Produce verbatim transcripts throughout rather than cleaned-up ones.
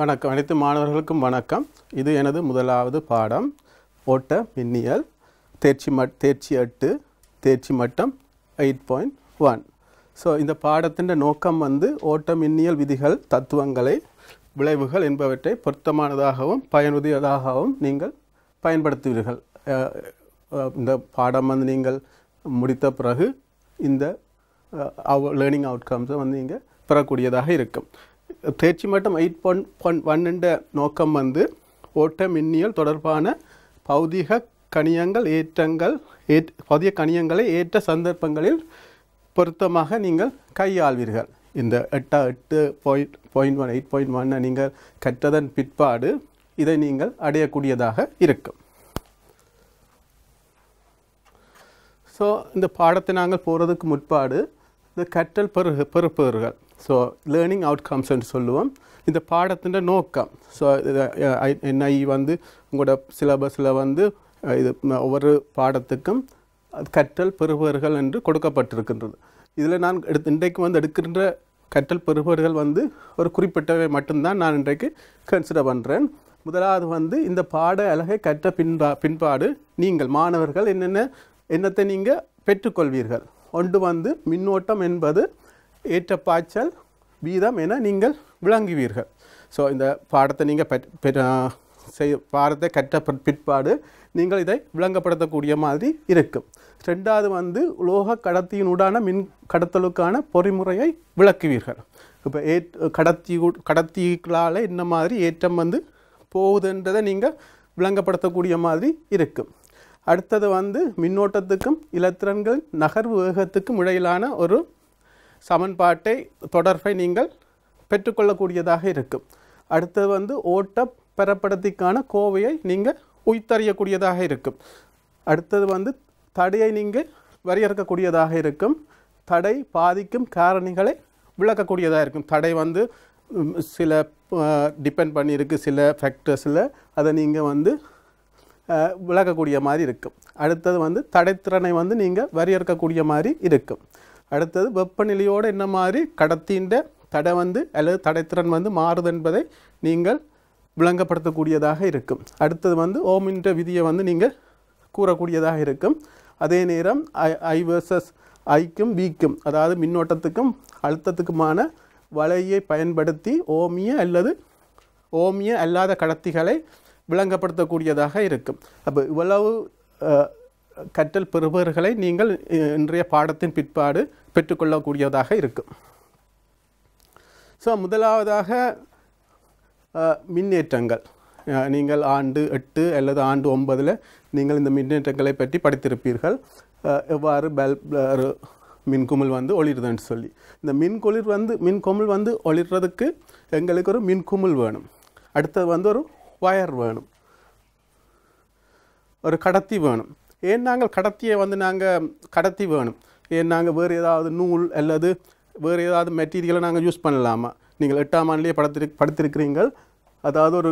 வணக்கம் அனைத்து மாணவர்களுக்கும் வணக்கம் இது எனது முதலாவது பாடம் ஓட்ட மின்னியல் தேர்ச்சி மட் தேர்ச்சி எட்டு தேர்ச்சி மட்டம் எட்டு புள்ளி ஒன்று சோ இந்த பாடத்தின் நோக்கம் வந்து ஓட்ட மின்னியல் விதிகள் தத்துவங்களை விளைவுகள் என்பவற்றை பொருத்தமானதாகவும் பயனுடையதாகவும் நீங்கள் பயன்படுத்துவீர்கள் இந்த பாடம் வந்து நீங்கள் முடித்த பிறகு இந்த learning outcomes வந்து நீங்க பெறக்கூடியதாக இருக்கும் தேர்ச்சி மட்டம் எட்டு புள்ளி ஒன்று என்ற நோக்கம் வந்து ஓட்ட மின்னியல் தொடர்பான பௌதிக கணியங்கள் ஏற்றங்கள் பௌதிக கணியங்களை ஏற்ற சந்தர்ப்பங்களில் பொருத்தமாக நீங்கள் கையாள்வீர்கள் இந்த எட்டு புள்ளி ஒன்று எட்டு புள்ளி ஒன்று நீங்கள் கற்றதன் பிற்பாடு இதை நீங்கள் அடையக்கூடியதாக இருக்கும் சோ இந்த பாடத்தை நாங்கள் போறதுக்கு முற்பாடு இந்த கற்றல் பெறுபவர்கள் So, learning outcomes and solluvam. In the part of the nokam. So, N I E vandu, ungoda syllabus la vandu, over part of the kum, kattal peruvargal and kodukapattirukkinrathu. Idhula naan indaikku vandu edukkinra kattal peruvargal vandu oru kuripittave mattum dhaan naan indaikku consider pandren. Mudhalavadu vandu indha paada alagai katta pinpaadu neengal maanavargal enna ennathai neenga petrukolveergal. Ondu vandu minnootam enbadu ஏற்ற பாய்ச்சல் வீதம் என நீங்கள் விளங்குவீர்கள் so இந்த பாடத்தை நீங்க பாடத்தை கற்ற பிற்பாடு நீங்கள் இதை விளங்கப்படுத்தக்கூடிய மாதிரி இருக்கும் இரண்டாவது வந்து உலோக கடத்தியினுடான மின் கடத்தலுக்கான பொறிமுறையை விளக்குவீர்கள் இப்ப கடத்தி கடத்திகளால என்ன மாதிரி ஏற்றம் வந்து போகுதுன்றதை நீங்க விளங்கப்படுத்தக்கூடிய மாதிரி இருக்கும் அடுத்து வந்து மின்னோட்டத்துக்கும் இலத்திரன்களின் நகர்வு வேகத்துக்கும் இடையிலான ஒரு சமன்பாட்டை தொடர்பை நீங்கள் பெற்றுக்கொள்ளக்கூடியதாக இருக்கும் அடுத்து வந்து ஓட்ட பரப்படத்திற்கான கோவையை நீங்கள் உய்தறிய கூடியதாக இருக்கும் அடுத்து வந்து தடையை நீங்கள் வரையறுக்க கூடியதாக இருக்கும் தடை பாதிக்கும் காரணிகளை விளக்க கூடியதாக இருக்கும் தடை வந்து சில டிபெண்ட் பண்ணி இருக்கு சில ஃபேக்டர்ஸ்ல அதை நீங்கள் வந்து விளக்க கூடிய மாதிரி இருக்கும் அடுத்து வந்து தடைத்திறனை வந்து நீங்கள் வரையறுக்க கூடிய மாதிரி இருக்கும் அடுத்து வெப்பநிலையோட என்ன மாதிரி கடத்தின்ற தடை வந்து அல்லது தடைத்திறன் வந்து மாறுது என்பதை நீங்கள் விளங்கப்படுத்த கூடியதாக இருக்கும் அடுத்து வந்து ஓமின்ற விதியை வந்து நீங்கள் கூற கூடியதாக இருக்கும் அதே நேரம் I versus Iக்கும் Vக்கும் அதாவது மின்னோட்டத்துக்கும் அழுத்தத்துக்குமான வளையை பயன்படுத்தி ஓமிய அல்லது ஓமிய அல்லாத கடத்திகளை விளங்கப்படுத்த கூடியதாக இருக்கும் அப்ப இவ்வளவு கற்றல் பெறுபவர்களை நீங்கள் இன்றைய பாடத்தின் பிற்பாடு பெற்றுக்கொள்ள கூடியதாக இருக்கும் சோ முதலாவதாக மின்னேற்றங்கள் நீங்கள் ஆண்டு எட்டு அல்லது ஆண்டு ஒன்பதுல நீங்கள் இந்த மின்னேற்றங்களை பற்றி படித்திருப்பீர்கள் எவ்வாறு மின்குமிழ் வந்து ஒளிர்றதுன்னு சொல்லி இந்த மின்குளிர் வந்து மின்குமிழ் வந்து ஒளிர்றதுக்கு எங்களுக்கு ஒரு மின்குமிழ் வேணும் அடுத்து வந்து ஒரு வயர் வேணும் ஒரு கடத்தி வேணும் ஏன் நாங்கள் கடத்தியை வந்து நாங்கள் கடத்தி வேணும் ஏன் நாங்கள் வேறு ஏதாவது நூல் அல்லது வேறு ஏதாவது மெட்டீரியலை நாங்கள் யூஸ் பண்ணலாமா நீங்கள் எட்டாம் ஆண்டிலே படித்திருக்கிறீர்கள் அதாவது ஒரு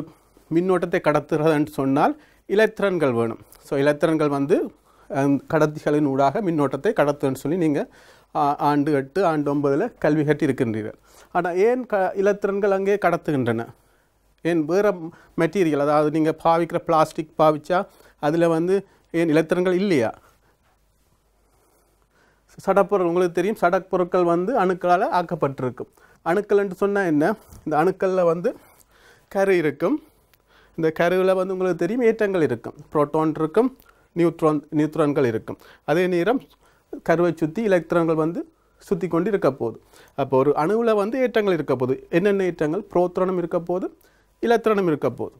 மின்னோட்டத்தை கடத்துறதுன்னு சொன்னால் இலத்திரன்கள் வேணும் ஸோ இலத்திரன்கள் வந்து கடத்திகளின் ஊடாக மின்னோட்டத்தை கடத்துன்னு சொல்லி நீங்கள் ஆண்டு எட்டு ஆண்டு ஒன்பதுல கல்வி கற்றிருக்கின்றீர்கள் ஆனால் ஏன் க இலத்திரன்கள் அங்கே கடத்துகின்றன ஏன் வேறு மெட்டீரியல் அதாவது நீங்கள் பாவிக்கிற பிளாஸ்டிக் பாவிச்சா அதில் வந்து ஏன் இலத்திரன்கள் இல்லையா சடப்பொருள் உங்களுக்கு தெரியும் சடப்பொருட்கள் வந்து அணுக்களால் ஆக்கப்பட்டிருக்கும் அணுக்கள் என்று சொன்னால் என்ன இந்த அணுக்களில் வந்து கரு இருக்கும் இந்த கருவில் வந்து உங்களுக்கு தெரியும் ஏற்றங்கள் இருக்கும் புரோட்டான் இருக்கும் நியூட்ரான் நியூட்ரான்கள் இருக்கும் அதே நேரம் கருவை சுற்றி இலத்திரன்கள் வந்து சுற்றி கொண்டு இருக்க போகுது அப்போ ஒரு அணுவில் வந்து ஏற்றங்கள் இருக்க போகுது என்னென்ன ஏற்றங்கள் புரோட்டானும் இருக்க போகுது இலத்திரனும் இருக்க போகுது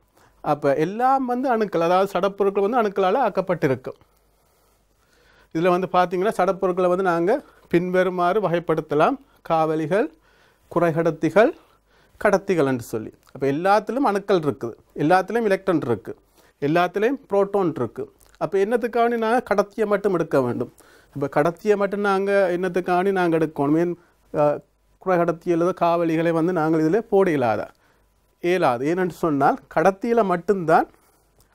அப்ப எல்லாம் வந்து அணுக்கள் அதாவது சடப்பொருட்கள் வந்து அணுக்களால் ஆக்கப்பட்டிருக்கும் இதில் வந்து பார்த்தீங்கன்னா சடப்பொருட்களை வந்து நாங்கள் பின்வருமாறு வகைப்படுத்தலாம் காவலிகள் குறைகடத்திகள் கடத்திகள் என்று சொல்லி அப்போ எல்லாத்திலும் அணுக்கள் இருக்குது எல்லாத்திலும் எலக்ட்ரான் இருக்குது எல்லாத்திலையும் புரோட்டான் இருக்குது அப்போ என்னத்துக்காண்டி நாங்கள் கடத்தியை மட்டும் எடுக்க வேண்டும் இப்போ கடத்தியை மட்டும் நாங்கள் என்னத்துக்காண்டி நாங்கள் எடுக்கணும் ஏன் குறைகடத்தி அல்லது காவலிகளை வந்து நாங்கள் இதில் போட இயலாத ஏலாது ஏனென்று சொன்னால் கடத்தியில் மட்டும்தான்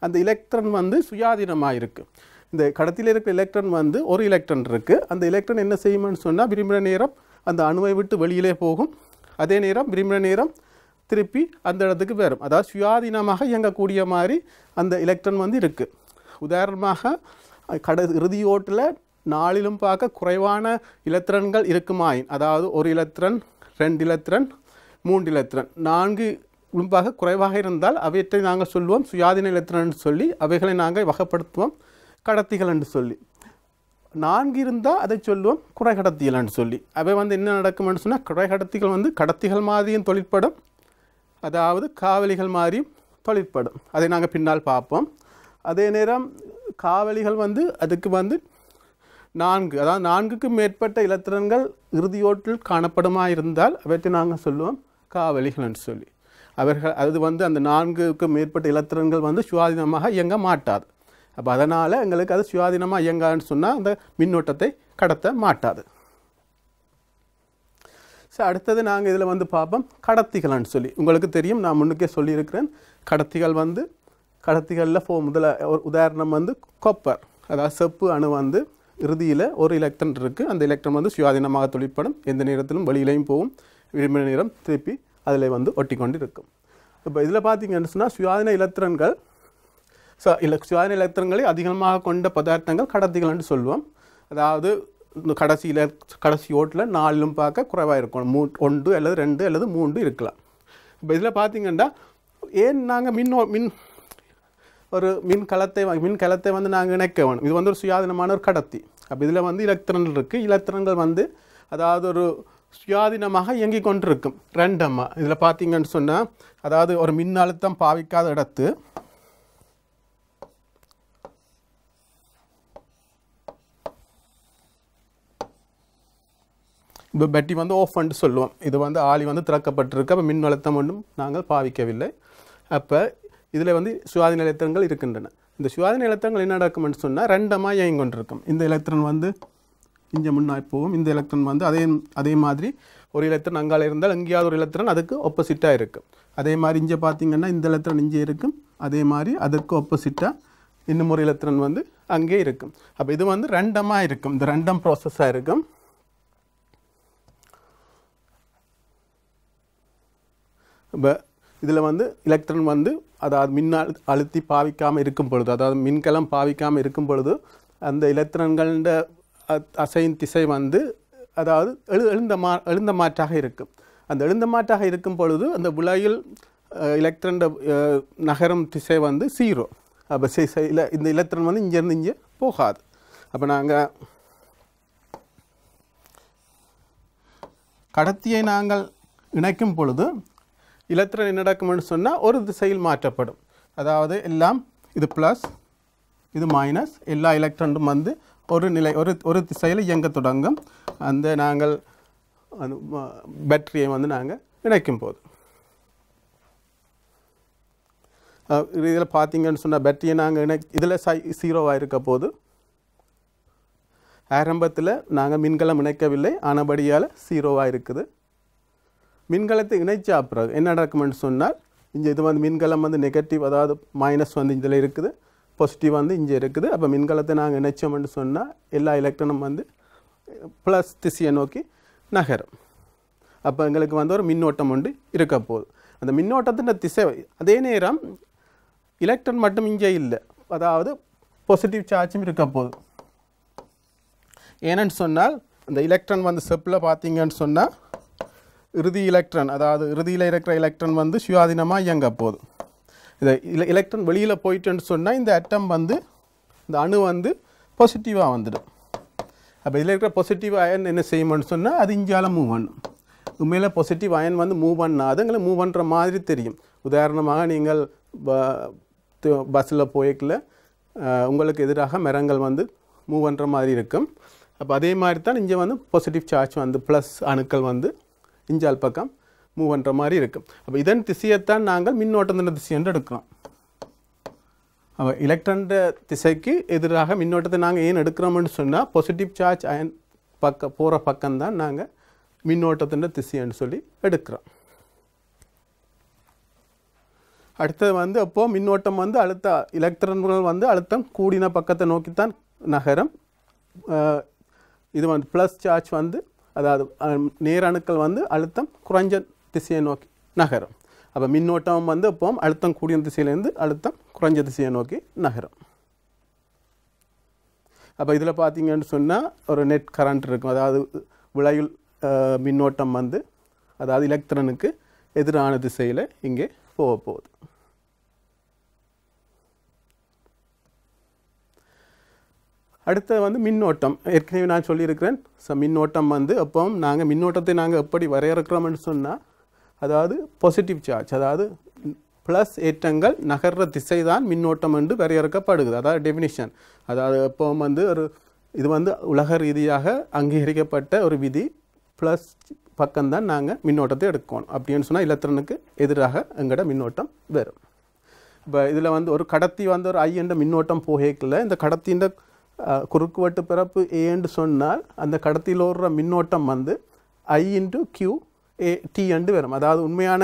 அந்த எலக்ட்ரான் வந்து சுயாதீனமாக இருக்குது இந்த கடத்தியில் இருக்கிற எலக்ட்ரான் வந்து ஒரு எலக்ட்ரான் இருக்குது அந்த எலக்ட்ரான் என்ன செய்யும்னு சொன்னால் விரும்பின நேரம் அந்த அணுவை விட்டு வெளியிலே போகும் அதே நேரம் விரும்பின நேரம் திருப்பி அந்த இடத்துக்கு வரும். அதாவது சுயாதீனமாக இயங்கக்கூடிய மாதிரி அந்த எலக்ட்ரான் வந்து இருக்கு. உதாரணமாக கட இறுதியோட்டில் நாளிலும் பார்க்க குறைவான எலக்ட்ரான்கள் இருக்குமாயின், அதாவது ஒரு எலக்ட்ரான், ரெண்டு எலக்ட்ரான், மூன்று எலக்ட்ரான், நான்கு உளும்பாக குறைவாக இருந்தால் அவற்றை நாங்கள் சொல்லுவோம் சுயாதீன எலக்ட்ரான் சொல்லி, அவைகளை நாங்கள் வகைப்படுத்துவோம் கடத்திகள் என்று சொல்லி. நான்கு இருந்தால் அதை சொல்லுவோம் குறை கடத்திகள்னு சொல்லி. அவை வந்து என்ன நடக்கும்னு சொன்னால், குறை கடத்திகள் வந்து கடத்திகள் மாதிரியும் தொழிற்படும், அதாவது காவலிகள் மாதிரியும் தொழிற்படும். அதை நாங்கள் பின்னால் பார்ப்போம். அதே நேரம் காவலிகள் வந்து அதுக்கு வந்து நான்கு, அதாவது நான்குக்கும் மேற்பட்ட இலத்திரன்கள் இறுதியோட்டில் காணப்படுமா இருந்தால் அவற்றை நாங்கள் சொல்லுவோம் காவலிகள்னு சொல்லி. அவர்கள் அது வந்து அந்த நான்குக்கும் மேற்பட்ட இலத்திரன்கள் வந்து சுயாதீனமாக இயங்க மாட்டாது. அப்போ அதனால் எங்களுக்கு அது சுயாதீனமாக இயங்கான்னு சொன்னால் அந்த மின்னோட்டத்தை கடத்த மாட்டாது. ஸோ அடுத்தது நாங்கள் இதில் வந்து பார்ப்போம் கடத்திகள்னு சொல்லி. உங்களுக்கு தெரியும், நான் முன்னுக்கே சொல்லியிருக்கிறேன், கடத்திகள் வந்து கடத்திகளில் ஃபோ முதல ஒரு உதாரணம் வந்து கொப்பர், அதாவது செப்பு அணு வந்து இறுதியில் ஒரு எலக்ட்ரான் இருக்குது. அந்த எலக்ட்ரான் வந்து சுயாதீனமாக தொழிற்படும், எந்த நேரத்திலும் வெளியிலையும் போகும், விரும்பின நேரம் திருப்பி அதில் வந்து ஒட்டி கொண்டு இருக்கும். இப்போ இதில் பார்த்தீங்கன்னு சொன்னால் சுயாதீன எலக்ட்ரான்கள் ஸோ இல்லை சுயாதீன எலக்ட்ரான்களை அதிகமாக கொண்ட பதார்த்தங்கள் கடத்திகள்னு சொல்லுவோம். அதாவது கடைசியில் கடைசி ஓட்டில் நாலிலும் பார்க்க குறைவாக இருக்கும், மூ ஒன்று அல்லது ரெண்டு அல்லது மூன்று இருக்கலாம். இப்போ இதில் பார்த்தீங்கன்னா ஏன் நாங்கள் மின் மின் ஒரு மின் கலத்தை மின் கலத்தை வந்து நாங்கள் இணைக்க வேணும். இது வந்து ஒரு சுயாதீனமான ஒரு கடத்தி. அப்போ இதில் வந்து எலக்ட்ரான்கள் இருக்குது. எலக்ட்ரான்கள் வந்து அதாவது ஒரு சுயாதீனமாக இயங்கி கொண்டிருக்கும் ரெண்டம்மா. இதில் பார்த்தீங்கன்னு சொன்னால், அதாவது ஒரு மின் அழுத்தம் பாவிக்காத இடத்து இப்போ பெட்டி வந்து ஆஃப் பண்ணிட்டு சொல்லுவோம். இது வந்து ஆளி வந்து திறக்கப்பட்டிருக்கு, அப்போ மின் அழுத்தம் ஒன்றும் நாங்கள் பாவிக்கவில்லை. அப்போ இதில் வந்து சுயாதீன எலக்ட்ரான்கள் இருக்கின்றன. இந்த சுயாதீன எலக்ட்ரான்கள் என்ன நடக்கும்னு சொன்னால் ரெண்டமாக இயங்கி கொண்டிருக்கும். இந்த எலக்ட்ரான் வந்து இங்கே முன்னாடி போகும், இந்த எலக்ட்ரான் வந்து அதே அதே மாதிரி ஒரு எலக்ட்ரான் அங்கால இருந்தால் எங்கேயாவது ஒரு எலக்ட்ரான் அதுக்கு ஆப்போசிட்டாக இருக்கும். அதே மாதிரி இங்கே பார்த்தீங்கன்னா இந்த எலக்ட்ரான் இங்கே இருக்கும், அதே மாதிரி அதுக்கு ஆப்போசிட்டாக இன்னும் ஒரு எலக்ட்ரான் வந்து அங்கே இருக்கும். அப்போ இது வந்து ரெண்டமாக இருக்கும், இந்த ரெண்டம் ப்ராசஸாக இருக்கும். இப்போ இதில் வந்து எலக்ட்ரான் வந்து அதாவது மின் அழுத்தி பாவிக்காமல் இருக்கும் பொழுது, அதாவது மின்கலம் பாவிக்காமல் இருக்கும் பொழுது அந்த எலக்ட்ரான்கள அசையின் திசை வந்து அதாவது எழு எழுந்த மா எழுந்த மாற்றாக இருக்கும். அந்த எழுந்த மாற்றாக இருக்கும் பொழுது அந்த விலையில் எலக்ட்ரான் நகரும் திசை வந்து சீரோ. அப்போ இல்லை இந்த எலக்ட்ரான் வந்து இங்கேருந்து இங்கே போகாது. அப்போ நாங்கள் கடத்தியை நாங்கள் இணைக்கும் பொழுது எலக்ட்ரான் என்ன நடக்கும்னு சொன்னால் ஒரு திசையில் மாற்றப்படும். அதாவது எல்லாம் இது ப்ளஸ் இது மைனஸ், எல்லா எலக்ட்ரானும் வந்து ஒரு நிலை ஒரு ஒரு திசையில் இயங்க தொடங்கும். அந்த நாங்கள் அந்த பேட்டரியை வந்து நாங்கள் இணைக்கும் போது இதில் பார்த்தீங்கன்னு சொன்னால் பேட்டரியை நாங்கள் இணை இதில் சை சீரோவாக இருக்க போது ஆரம்பத்தில் நாங்கள் மின்கலம் இணைக்கவில்லை, ஆனபடியால் சீரோவாக இருக்குது. மின்கலத்தை இணைச்சா பிறகு என்ன நடக்கும்னு சொன்னால், இங்கே இது வந்து மின்கலம் வந்து நெகட்டிவ், அதாவது மைனஸ் வந்து இதில் இருக்குது, பாசிட்டிவ் வந்து இங்கே இருக்குது. அப்போ மின்கலத்தை நாங்கள் இணைச்சோம்னு சொன்னால் எல்லா எலக்ட்ரானும் வந்து ப்ளஸ் திசையை நோக்கி நகரும். அப்போ எங்களுக்கு வந்து ஒரு மின்னோட்டம் ஒன்று இருக்க போகுது. அந்த மின்னோட்டத்தின் திசை அதே நேரம் எலக்ட்ரான் மட்டும் இங்கே இல்லை, அதாவது பாசிட்டிவ் சார்ஜும் இருக்க போகுது. ஏன்னு சொன்னால் அந்த எலக்ட்ரான் வந்து செப்பில் பார்த்தீங்கன்னு சொன்னால் இறுதி எலக்ட்ரான், அதாவது இறுதியில் இருக்கிற எலக்ட்ரான் வந்து சுயாதீனமாக இயங்க போகுது. இதை இல்லை எலக்ட்ரான் வெளியில் போயிட்டுன்னு சொன்னால் இந்த அட்டம் வந்து இந்த அணு வந்து பாசிட்டிவாக வந்துடும். அப்போ இதில் இருக்கிற பாசிட்டிவ் அயன் என்ன செய்யணும்னு சொன்னால் அது இஞ்சால மூவ் பண்ணும். உண்மையில் பாசிட்டிவ் அயன் வந்து மூவ் பண்ணாது, எங்களுக்கு மூவ் பண்ணுற மாதிரி தெரியும். உதாரணமாக நீங்கள் பஸ்ஸில் போய்க்கல உங்களுக்கு எதிராக மரங்கள் வந்து மூவ் பண்ணுற மாதிரி இருக்கும். அப்போ அதே மாதிரி தான் இங்கே வந்து பாசிட்டிவ் சார்ஜ் வந்து ப்ளஸ் அணுக்கள் வந்து இஞ்சால் பக்கம் மூவ் பண்ணுற மாதிரி இருக்கும். அப்போ இதன் திசையைத்தான் நாங்கள் மின்னோட்டத்தின் திசை என்று எடுக்கிறோம். அப்போ எலக்ட்ரான் திசைக்கு எதிராக மின்னோட்டத்தை நாங்கள் ஏன் எடுக்கிறோம்னு சொன்னால் பாசிட்டிவ் சார்ஜ் அயன் பக்கம் போகிற பக்கம்தான் நாங்கள் மின்னோட்டத்தின் திசைன்னு சொல்லி எடுக்கிறோம். அடுத்தது வந்து அப்போது மின்னோட்டம் வந்து அழுத்த எலக்ட்ரான்கள் வந்து அழுத்தம் கூடின பக்கத்தை நோக்கித்தான் நகரம். இது வந்து ப்ளஸ் சார்ஜ் வந்து அதாவது நேர் அணுக்கள் வந்து அழுத்தம் குறைஞ்ச திசையை நோக்கி நகரும். அப்ப மின்னோட்டம் வந்து அப்போம் அழுத்தம் கூடிய திசையில இருந்து அழுத்தம் குறைஞ்ச திசையை நோக்கி நகரும். அப்ப இதுல பாத்தீங்கன்னு சொன்னா ஒரு நெட் கரண்ட் இருக்கும். அதாவது விளையுள் மின்னோட்டம் வந்து அதாவது எலக்ட்ரானுக்கு எதிரான திசையில இங்கே போக போகுது. அடுத்து வந்து மின்னோட்டம் ஏற்கனவே நான் சொல்லியிருக்கிறேன். சோ மின்னோட்டம் வந்து அப்போ நாங்க மின்னோட்டத்தை நாங்க எப்படி வரையறுக்கிறோம்னு சொன்னா அதாவது பாசிட்டிவ் சார்ஜ் அதாவது பிளஸ் ஏற்றங்கள் நகர்ற திசை தான் மின்னோட்டம் என்று வரையறுக்கப்படுகிறது. அதாவது டெஃபினிஷன் அதாவது அப்போ வந்து ஒரு இது வந்து உலக ரீதியாக அங்கீகரிக்கப்பட்ட ஒரு விதி. பிளஸ் பக்கம்தான் நாங்க மின்னோட்டத்தை எடுக்கணும். அப்படின்னு சொன்னா எலக்ட்ரானுக்கு எதிராக எங்கட மின்னோட்டம் வரும். இப்போ இதுல வந்து ஒரு கடத்தி வந்து ஒரு ஐ என்ற மின்னோட்டம் போகல இந்த கடத்தின் குறுக்குவட்டு பிறப்பு ஏன்னு சொன்னால் அந்த கடத்தியில் ஓடுற மின்னோட்டம் வந்து I into Q A T என்று வரும். அதாவது உண்மையான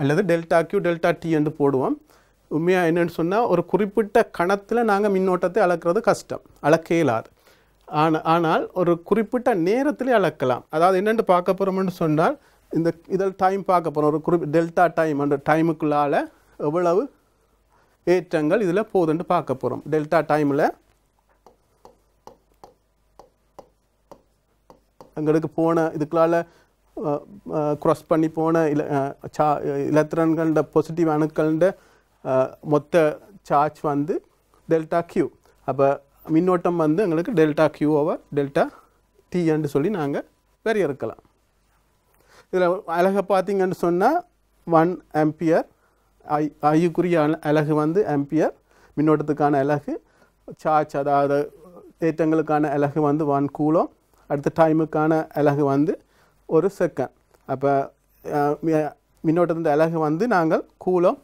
அல்லது டெல்டா கியூ டெல்டா டி என்று போடுவோம். உண்மையாக என்னென்னு சொன்னால் ஒரு குறிப்பிட்ட கணத்தில் நாங்கள் மின்னோட்டத்தை அளக்கிறது கஷ்டம், அளக்க இயலாது. ஆனால் ஆனால் ஒரு குறிப்பிட்ட நேரத்திலே அளக்கலாம். அதாவது என்னென்று பார்க்க போகிறோம்னு சொன்னால் இந்த இதில் டைம் பார்க்க போகிறோம். ஒரு குறிப்பிட்ட டெல்டா டைம் அந்த டைமுக்குள்ளால் எவ்வளவு ஏற்றங்கள் இதில் போகுதுன்னு பார்க்க போகிறோம். டெல்டா டைமில் எங்களுக்கு போன இதுக்குள்ளால் க்ராஸ் பண்ணி போன இல சா எலக்ட்ரான்கள பாசிட்டிவ் அணுக்கள்ட மொத்த சார்ஜ் வந்து டெல்டா கியூ. அப்போ மின்னோட்டம் வந்து எங்களுக்கு டெல்டா கியூ ஓவர் டெல்டா டின்னு சொல்லி நாங்கள் வரையறுக்கலாம். இதில் அலகு பார்த்தீங்கன்னு சொன்னால் ஒன் ஆம்பியர் ஐ ஐக்குரிய அலகு வந்து ஆம்பியர் மின்னோட்டத்துக்கான அலகு. சார்ஜ் அதாவது ஏற்றங்களுக்கான அலகு வந்து ஒன் கூலம். அடுத்த டைமுக்கான அலகு வந்து ஒரு செகண்ட். அப்போ மின்னோட்டத்தின் அலகு வந்து நாங்கள் கூலம்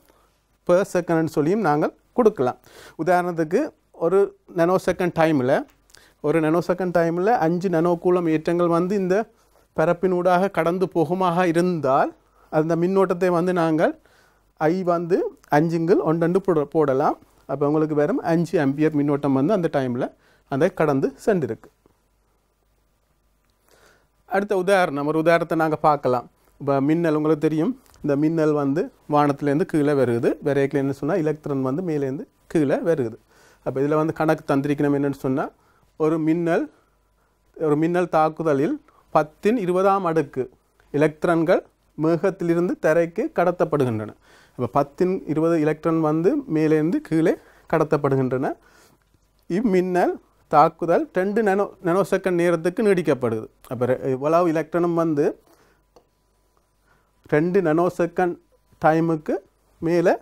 பெர் செகண்ட்னு சொல்லியும் நாங்கள் கொடுக்கலாம். உதாரணத்துக்கு ஒரு நானோ செகண்ட் டைமில் ஒரு நானோ செகண்ட் டைமில் அஞ்சு நானோ கூலம் ஏற்றங்கள் வந்து இந்த பரப்பினூடாக கடந்து போகுமாக இருந்தால் அந்த மின்னோட்டத்தை வந்து நாங்கள் ஐ வந்து அஞ்சுங்கள் ஒன்றண்டு போடலாம். அப்போ உங்களுக்கு வெறும் அஞ்சு ஆம்பியர் மின்னோட்டம் வந்து அந்த டைமில் அந்த கடந்து சென்றிருக்கு. அடுத்த உதாரணம் ஒரு உதாரணத்தை நாங்கள் பார்க்கலாம். இப்போ மின்னல் உங்களுக்கு தெரியும். இந்த மின்னல் வந்து வானத்துலேருந்து கீழே வருகுது. விரைக்கில் என்ன சொன்னால் எலக்ட்ரான் வந்து மேலேருந்து கீழே வருகுது. அப்போ இதில் வந்து கணக்கு தந்திரிக்கணும். என்னென்னு சொன்னால் ஒரு மின்னல் ஒரு மின்னல் தாக்குதலில் பத்தின் இருபதாம் அடுக்கு எலக்ட்ரான்கள் மேகத்திலிருந்து தரைக்கு கடத்தப்படுகின்றன. அப்போ பத்தின் இருபது எலக்ட்ரான் வந்து மேலேருந்து கீழே கடத்தப்படுகின்றன. இம்மின்னல் தாக்குதல் ரெண்டு நானோ நானோ செகண்ட் நேரத்துக்கு நீடிக்கப்படுது. அப்போ இவ்வளவு எலக்ட்ரானும் வந்து ரெண்டு நானோ செகண்ட் டைமுக்கு மேலே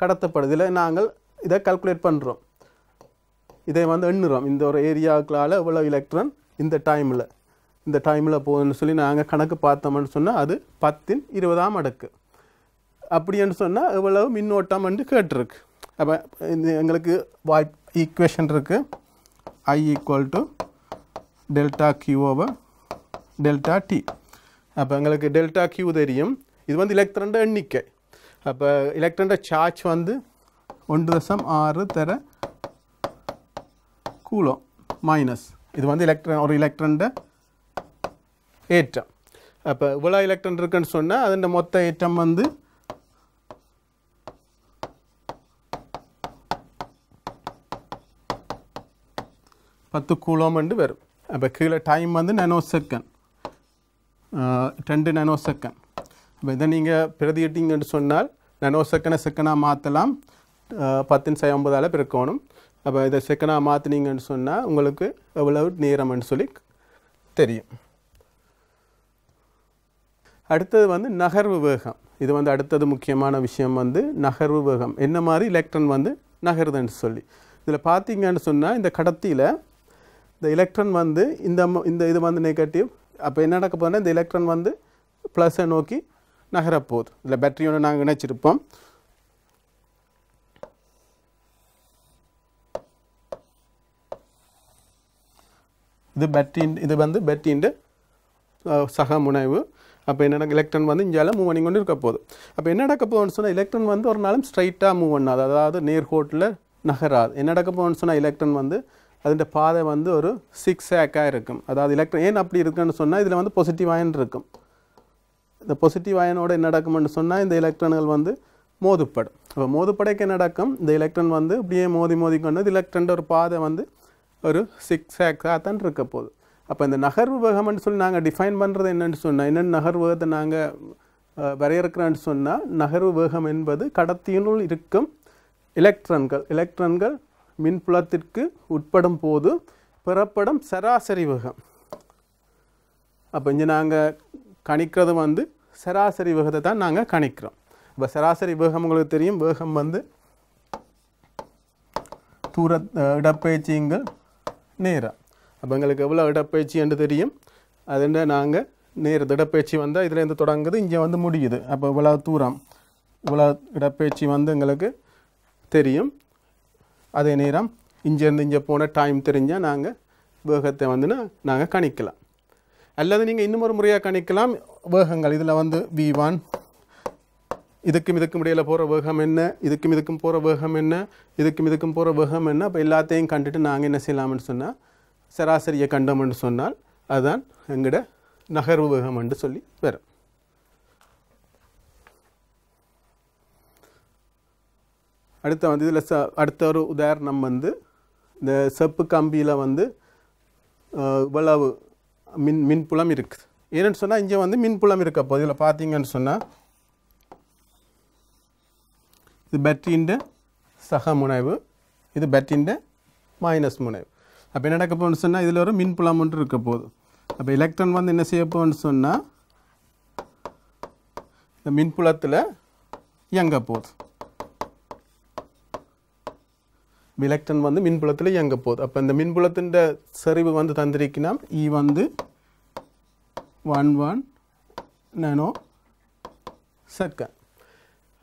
கடத்தப்படுது. இதில் நாங்கள் இதை கால்குலேட் பண்ணுறோம், இதை வந்து எண்ணுறோம். இந்த ஒரு ஏரியாவுக்குள்ளால் இவ்வளோ எலக்ட்ரான் இந்த டைமில் இந்த டைமில் போகுதுன்னு சொல்லி நாங்கள் கணக்கு பார்த்தோம்னு சொன்னால் அது பத்தின் இருபதாம் அடுக்கு. அப்படின்னு சொன்னால் எவ்வளவு மின்னோட்டம் என்று கேட்டிருக்கு. அப்போ எங்களுக்கு வாய்ப் ஈக்குவேஷன் இருக்குது. I equal to delta Q over delta T. அப்போ எங்களுக்கு டெல்டா கியூ தெரியும். இது வந்து எலக்ட்ரான் எண்ணிக்கை. அப்போ எலக்ட்ரான் சார்ஜ் வந்து ஒன்று தசம் ஆறு தர கூலம் மைனஸ் இது வந்து எலக்ட்ரான் ஒரு எலக்ட்ரான் ஏற்றம். அப்போ இவ்வளோ எலக்ட்ரான் இருக்குன்னு சொன்னால் அதோட மொத்த ஏற்றம் வந்து பத்து கூலம் என்று வரும். அப்போ கீழே டைம் வந்து நானோ செகண்ட் ரெண்டு நானோ செகண்ட். அப்போ இதை நீங்கள் பிரதியிட்டீங்கன்னு சொன்னால் நானோ செகண்டை செகண்டாக மாற்றலாம். பத்துன்னு சை ஐம்பதால் பிறக்கணும். அப்போ இதை செகண்டாக மாற்றினீங்கன்னு சொன்னால் உங்களுக்கு எவ்வளவு நேரம்னு சொல்லி தெரியும். அடுத்தது வந்து நகர்வு வேகம். இது வந்து அடுத்தது முக்கியமான விஷயம் வந்து நகர்வு வேகம். என்ன மாதிரி எலக்ட்ரான் வந்து நகருதுன்னு சொல்லி இதில் பார்த்தீங்கன்னு சொன்னால் இந்த கடத்தியில் இந்த எலக்ட்ரான் வந்து இந்த இந்த இது வந்து நெகட்டிவ். அப்போ என்ன நடக்க போதுன்னா இந்த எலக்ட்ரான் வந்து ப்ளஸை நோக்கி நகரப்போகுது. இதில் பேட்டரியோடு நாங்கள் இணைச்சிருப்போம். இது பேட்டரி இது வந்து பேட்டரியின் சக முனைவு. அப்போ என்ன நடக்கும் எலக்ட்ரான் வந்து இஞ்சால மூவ் பண்ணி கொண்டு இருக்க போகுது. அப்போ என்ன நடக்க போகுதுன்னு சொன்னால் எலக்ட்ரான் வந்து ஒரு நாளும் ஸ்ட்ரைட்டாக மூவ் பண்ணாது, அதாவது நேர்கோட்டில் நகராது. என்ன நடக்க போகுதுன்னு சொன்னால் எலக்ட்ரான் வந்து அதின்ட பாதை வந்து ஒரு zigzag-ஆ இருக்கும். அதாவது எலக்ட்ரான் ஏன் அப்படி இருக்குன்னு சொன்னா இதுல வந்து பாசிட்டிவ் அயன் இருக்கும். இந்த பாசிட்டிவ் அயனோட என்ன நடக்கும்னு சொன்னா இந்த எலக்ட்ரான்கள் வந்து மோதுப்படும். அப்ப மோதுபடைக்கு என்ன நடக்கும்? இந்த எலக்ட்ரான் வந்து அப்படியே மோதி மோதி கொண்டு இந்த எலக்ட்ரானோட ஒரு பாதை வந்து ஒரு zigzag-ஆ தான் இருக்க போகுது. அப்ப இந்த நகர்வு வேகம்னு சொல்லி நாங்க டிஃபைன் பண்றது என்னன்னு சொன்னா என்னென்ன நகர்வு வேகத்தை நாங்க வரையறுக்கறோம்னு சொன்னா நகர்வு வேகம் என்பது கடத்தியினுள் இருக்கும் எலக்ட்ரான்கள் எலக்ட்ரான்கள் மின்புலத்திற்கு உட்படும் போது பெறப்படும் சராசரி வேகம். அப்ப இங்க நாங்க கணிக்கிறது வந்து சராசரி வேகத்தை தான் நாங்க கணிக்கிறோம். அப்ப சராசரி வேகம் உங்களுக்கு தெரியும். வேகம் வந்து தூர இடப்பெயர்ச்சிங்கள் நேரம். அப்ப உங்களுக்கு எவ்வளவு இடப்பெயர்ச்சி என்று தெரியும். அதுண்ட நாங்க நேர இடப்பெயர்ச்சி வந்தா இதுல இருந்து தொடங்குது இங்க வந்து முடியுது. அப்ப இவ்வளவு தூரம் இவ்வளவு இடப்பெயர்ச்சி வந்து உங்களுக்கு தெரியும். அதே நேரம் இங்க இருந்து இங்க போன டைம் தெரிஞ்சா நாங்க வேகத்தை வந்து நாங்க கணிக்கலாம். அல்லது நீங்க இன்னும் ஒரு முறையா கணிக்கலாம் வேகங்கள். இதுல வந்து v one இதுக்கும் இதுக்கும் இடையில போற வேகம் என்ன, இதுக்கும் இதுக்கும் போற வேகம் என்ன, இதுக்கும் இதுக்கும் போற வேகம் என்ன, அப்ப எல்லாத்தையும் கண்டுட்டு நாங்க என்ன செய்யலாம்னு சொன்னா சராசரியை கண்டோம்னு சொன்னால் அதுதான் எங்கட நகர்வு வேகம் என்று சொல்லி வரும். அடுத்து வந்து இதில் அடுத்த ஒரு உதாரணம் வந்து இந்த செப்பு கம்பியில் வந்து இவ்வளவு மின் மின்புலம் இருக்குது. ஏன்னு சொன்னால் இங்கே வந்து மின்புலம் இருக்க போது இதில் பார்த்தீங்கன்னு சொன்னால் இது பேட்டரியின் சக முனைவு, இது பேட்டரியின் மைனஸ் முனைவு. அப்போ என்ன நடக்க போகணும்னு சொன்னால் இதில் ஒரு மின்புலம் ஒன்று இருக்க போகுது. அப்போ எலக்ட்ரான் வந்து என்ன செய்ய போகணும்னு சொன்னால் இந்த மின்புலத்தில் இயங்க போகுது. எலக்ட்ரான் வந்து மின்புலத்தில் இயங்க போகுது. அப்போ இந்த மின்புலத்தின் சரிவு வந்து தந்திருக்கினா இ வந்து ஒன் ஒன் நானோ செகண்ட்.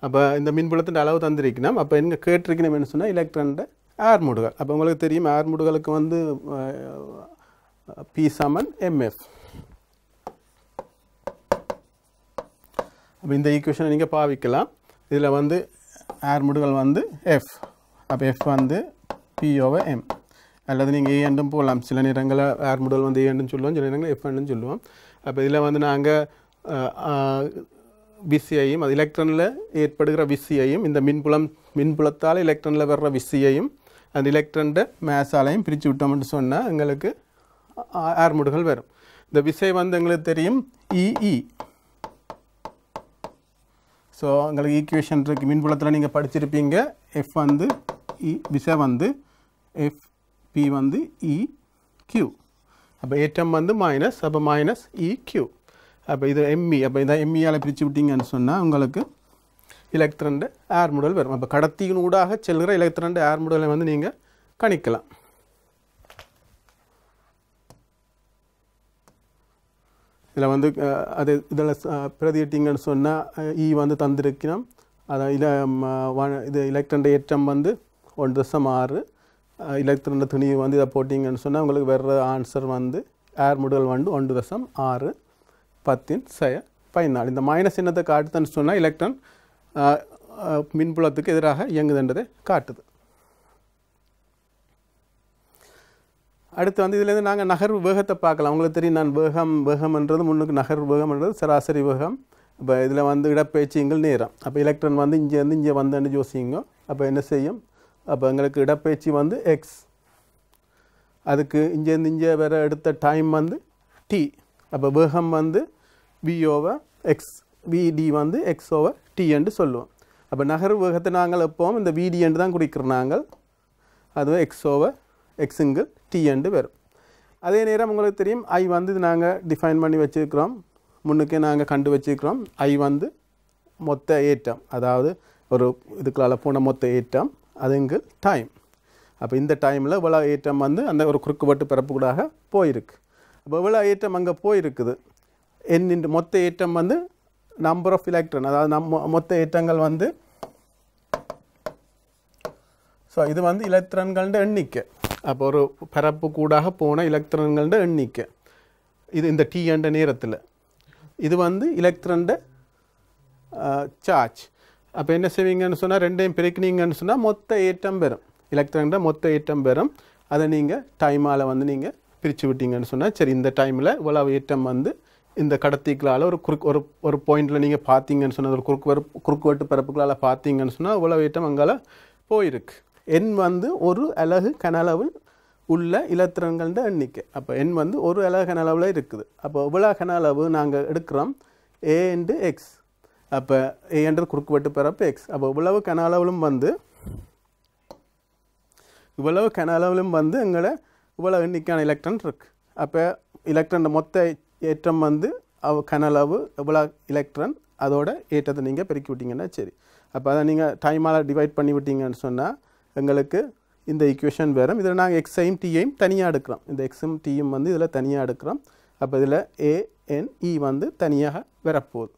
அப்போ இந்த மின்புலத்தின் அளவு தந்திருக்கினா அப்போ எங்கே கேட்டிருக்கணும் என்ன சொன்னால் எலக்ட்ரான் ஆர்முடுகள். அப்போ உங்களுக்கு தெரியும் ஆர்முடுகளுக்கு வந்து பி சமன் எம்எஃப். அப்போ இந்த ஈக்குவேஷனை நீங்கள் பாவிக்கலாம். இதில் வந்து ஆர்முடுகள் வந்து எஃப். அப்போ எஃப் வந்து பி ஓவர் எம். அல்லது நீங்கள் ஏ என்றும் போகலாம். சில நேரங்களில் ஆர்முடுகள் வந்து ஏ என்றும் சொல்லுவோம், சில நேரங்களில் எஃப் என்றும் சொல்லுவோம். அப்போ இதில் வந்து நாங்கள் விசையையும் அது எலக்ட்ரானில் ஏற்படுகிற விசையையும் இந்த மின்புலம் மின்புலத்தால் எலக்ட்ரானில் வர்ற விசையையும் அந்த எலக்ட்ரான்ட மேசாலையும் பிரித்து விட்டோம்னு சொன்னால் எங்களுக்கு ஆர்முடுகள் வரும். இந்த விசை வந்து எங்களுக்கு தெரியும் இஇ. ஸோ எங்களுக்கு ஈக்குவேஷன் இருக்குது. மின்புலத்தில் நீங்கள் படிச்சிருப்பீங்க எஃப் வந்து இ, விசை வந்து எஃப், பி வந்து இ கியூ. அப்போ ஏட்டம் வந்து மைனஸ், அப்போ மைனஸ் இ கியூ. அப்போ இது எம்இ. அப்போ இதை எம்இயால் பிரித்து விட்டீங்கன்னு சொன்னால் உங்களுக்கு எலக்ட்ரான் ஆர்முடல் வரும். அப்போ கடத்தியின் ஊடாக செல்கிற எலக்ட்ரான் ஆர்முடலை வந்து நீங்கள் கணிக்கலாம். இதில் வந்து அது இதில் பிரதியிட்டிங்கன்னு சொன்னால் இ வந்து தந்திருக்கிறோம். அதான் இல இது எலக்ட்ரான் ஏற்றம் வந்து ஒன்று தசம் ஆறு. எலக்ட்ரான் துணிவு வந்து இதை போட்டிங்கன்னு சொன்னால் உங்களுக்கு வர்ற ஆன்சர் வந்து ஆர்முடல் வந்து ஒன்று தசம் ஆறு பத்தின் சய பதினாலு. இந்த மைனஸ் சின்னத்தை காட்டுதுன்னு சொன்னால் எலக்ட்ரான் மின்புலத்துக்கு எதிராக இயங்குதுன்றதை காட்டுது. அடுத்து வந்து இதிலேருந்து நாங்கள் நகர்வு வேகத்தை பார்க்கலாம். உங்களுக்கு தெரியும் நான் வேகம் வேகம்ன்றது முன்னுக்கு நகர்வு வேகம்ன்றது சராசரி வேகம். இப்போ இதில் வந்து இடப்பெயர்ச்சிங்கள் நேரம். அப்போ எலக்ட்ரான் வந்து இங்கேருந்து இங்கே வந்தேன்னு யோசிங்க. அப்போ என்ன செய்யும்? அப்போ எங்களுக்கு இடப்பெயர்ச்சி வந்து எக்ஸ். அதுக்கு இங்கேருந்து இங்கே வேறு எடுத்த டைம் வந்து டி. அப்போ வேகம் வந்து வி ஓவர் எக்ஸ், விடி வந்து எக்ஸ் ஓவர் டி என்று சொல்லுவோம். அப்போ நகர்வு வேகத்தை நாங்கள் எப்போவும் இந்த விடி என்று தான் குறிக்கிறோம் நாங்கள். அதுவும் எக்ஸ் ஓவர் எக்ஸுங்கு டி என்று வரும். அதே நேரம் உங்களுக்கு தெரியும் ஐ வந்து இது நாங்கள் டிஃபைன் பண்ணி வச்சுருக்கிறோம், முன்னுக்கே நாங்கள் கண்டு வச்சுருக்கிறோம். ஐ வந்து மொத்த ஏற்றம், அதாவது ஒரு இதுக்குள்ளால் போன மொத்த ஏற்றம், அதுங்கள் டைம். அப்போ இந்த டைமில் இவ்வளோ ஏற்றம் வந்து அந்த ஒரு குறுக்குவட்டு பரப்புக்கூடாக போயிருக்கு. அப்போ இவ்வளோ ஏற்றம் அங்கே போயிருக்குது. என்னின்று மொத்த ஏற்றம் வந்து நம்பர் ஆஃப் எலக்ட்ரான், அதாவது நம் மொத்த ஏற்றங்கள் வந்து ஸோ இது வந்து எலக்ட்ரான்கள எண்ணிக்கை. அப்போ ஒரு பரப்பு கூடாக போன எலக்ட்ரான்கள எண்ணிக்கை இது இந்த டி என்ற நேரத்தில். இது வந்து எலக்ட்ரான் சார்ஜ். அப்போ என்ன செய்வீங்கன்னு சொன்னால் ரெண்டையும் பிரிக்கினீங்கன்னு சொன்னால் மொத்த ஏற்றம் பெறும், எலக்ட்ரான் மொத்த ஏற்றம் பெறும். அதை நீங்கள் டைமால் வந்து நீங்கள் பிரித்து விட்டீங்கன்னு சொன்னால் சரி இந்த டைமில் இவ்வளோ ஏற்றம் வந்து இந்த கடத்திகளால் ஒரு குறுக்கு ஒரு ஒரு பாயிண்டில் நீங்கள் பார்த்தீங்கன்னு சொன்னால் ஒரு குறுக்கு வர குறுக்கு வெட்டு பரப்புகளால் பார்த்தீங்கன்னு சொன்னால் இவ்வளோ ஏற்றம் அங்கால போயிருக்கு. எண் வந்து ஒரு அலகு கனளவில் உள்ள இலத்திரங்கள்ட எண்ணிக்கை. அப்போ எண் வந்து ஒரு அலகு கனளவில் இருக்குது. அப்போ இவ்வளோ கனளவு நாங்கள் எடுக்கிறோம் ஏ இன்ட்டு எக்ஸ். அப்போ ஏ என்ற குறுக்கு வெட்டு பரப்பு எக்ஸ். அப்போ இவ்வளவு கனளவிலும் வந்து இவ்வளவு கனளவிலும் வந்து எங்களை இவ்வளோ எண்ணிக்கையான எலக்ட்ரான் இருக்குது. அப்போ எலக்ட்ரான் மொத்த ஏற்றம் வந்து அவ் கனளவு இவ்வளோ எலக்ட்ரான் அதோட ஏற்றத்தை நீங்கள் பெருக்கி விட்டிங்கன்னா சரி. அப்போ அதை நீங்கள் டைமால் டிவைட் பண்ணி விட்டிங்கன்னு சொன்னால் எங்களுக்கு இந்த ஈக்குவேஷன் வரும். இதில் நாங்கள் எக்ஸையும் டீயையும் தனியாக எடுக்கிறோம். இந்த எக்ஸும் டீயும் வந்து இதில் தனியாக எடுக்கிறோம். அப்போ இதில் ஏஎன்இ வந்து தனியாக வரப்போகுது.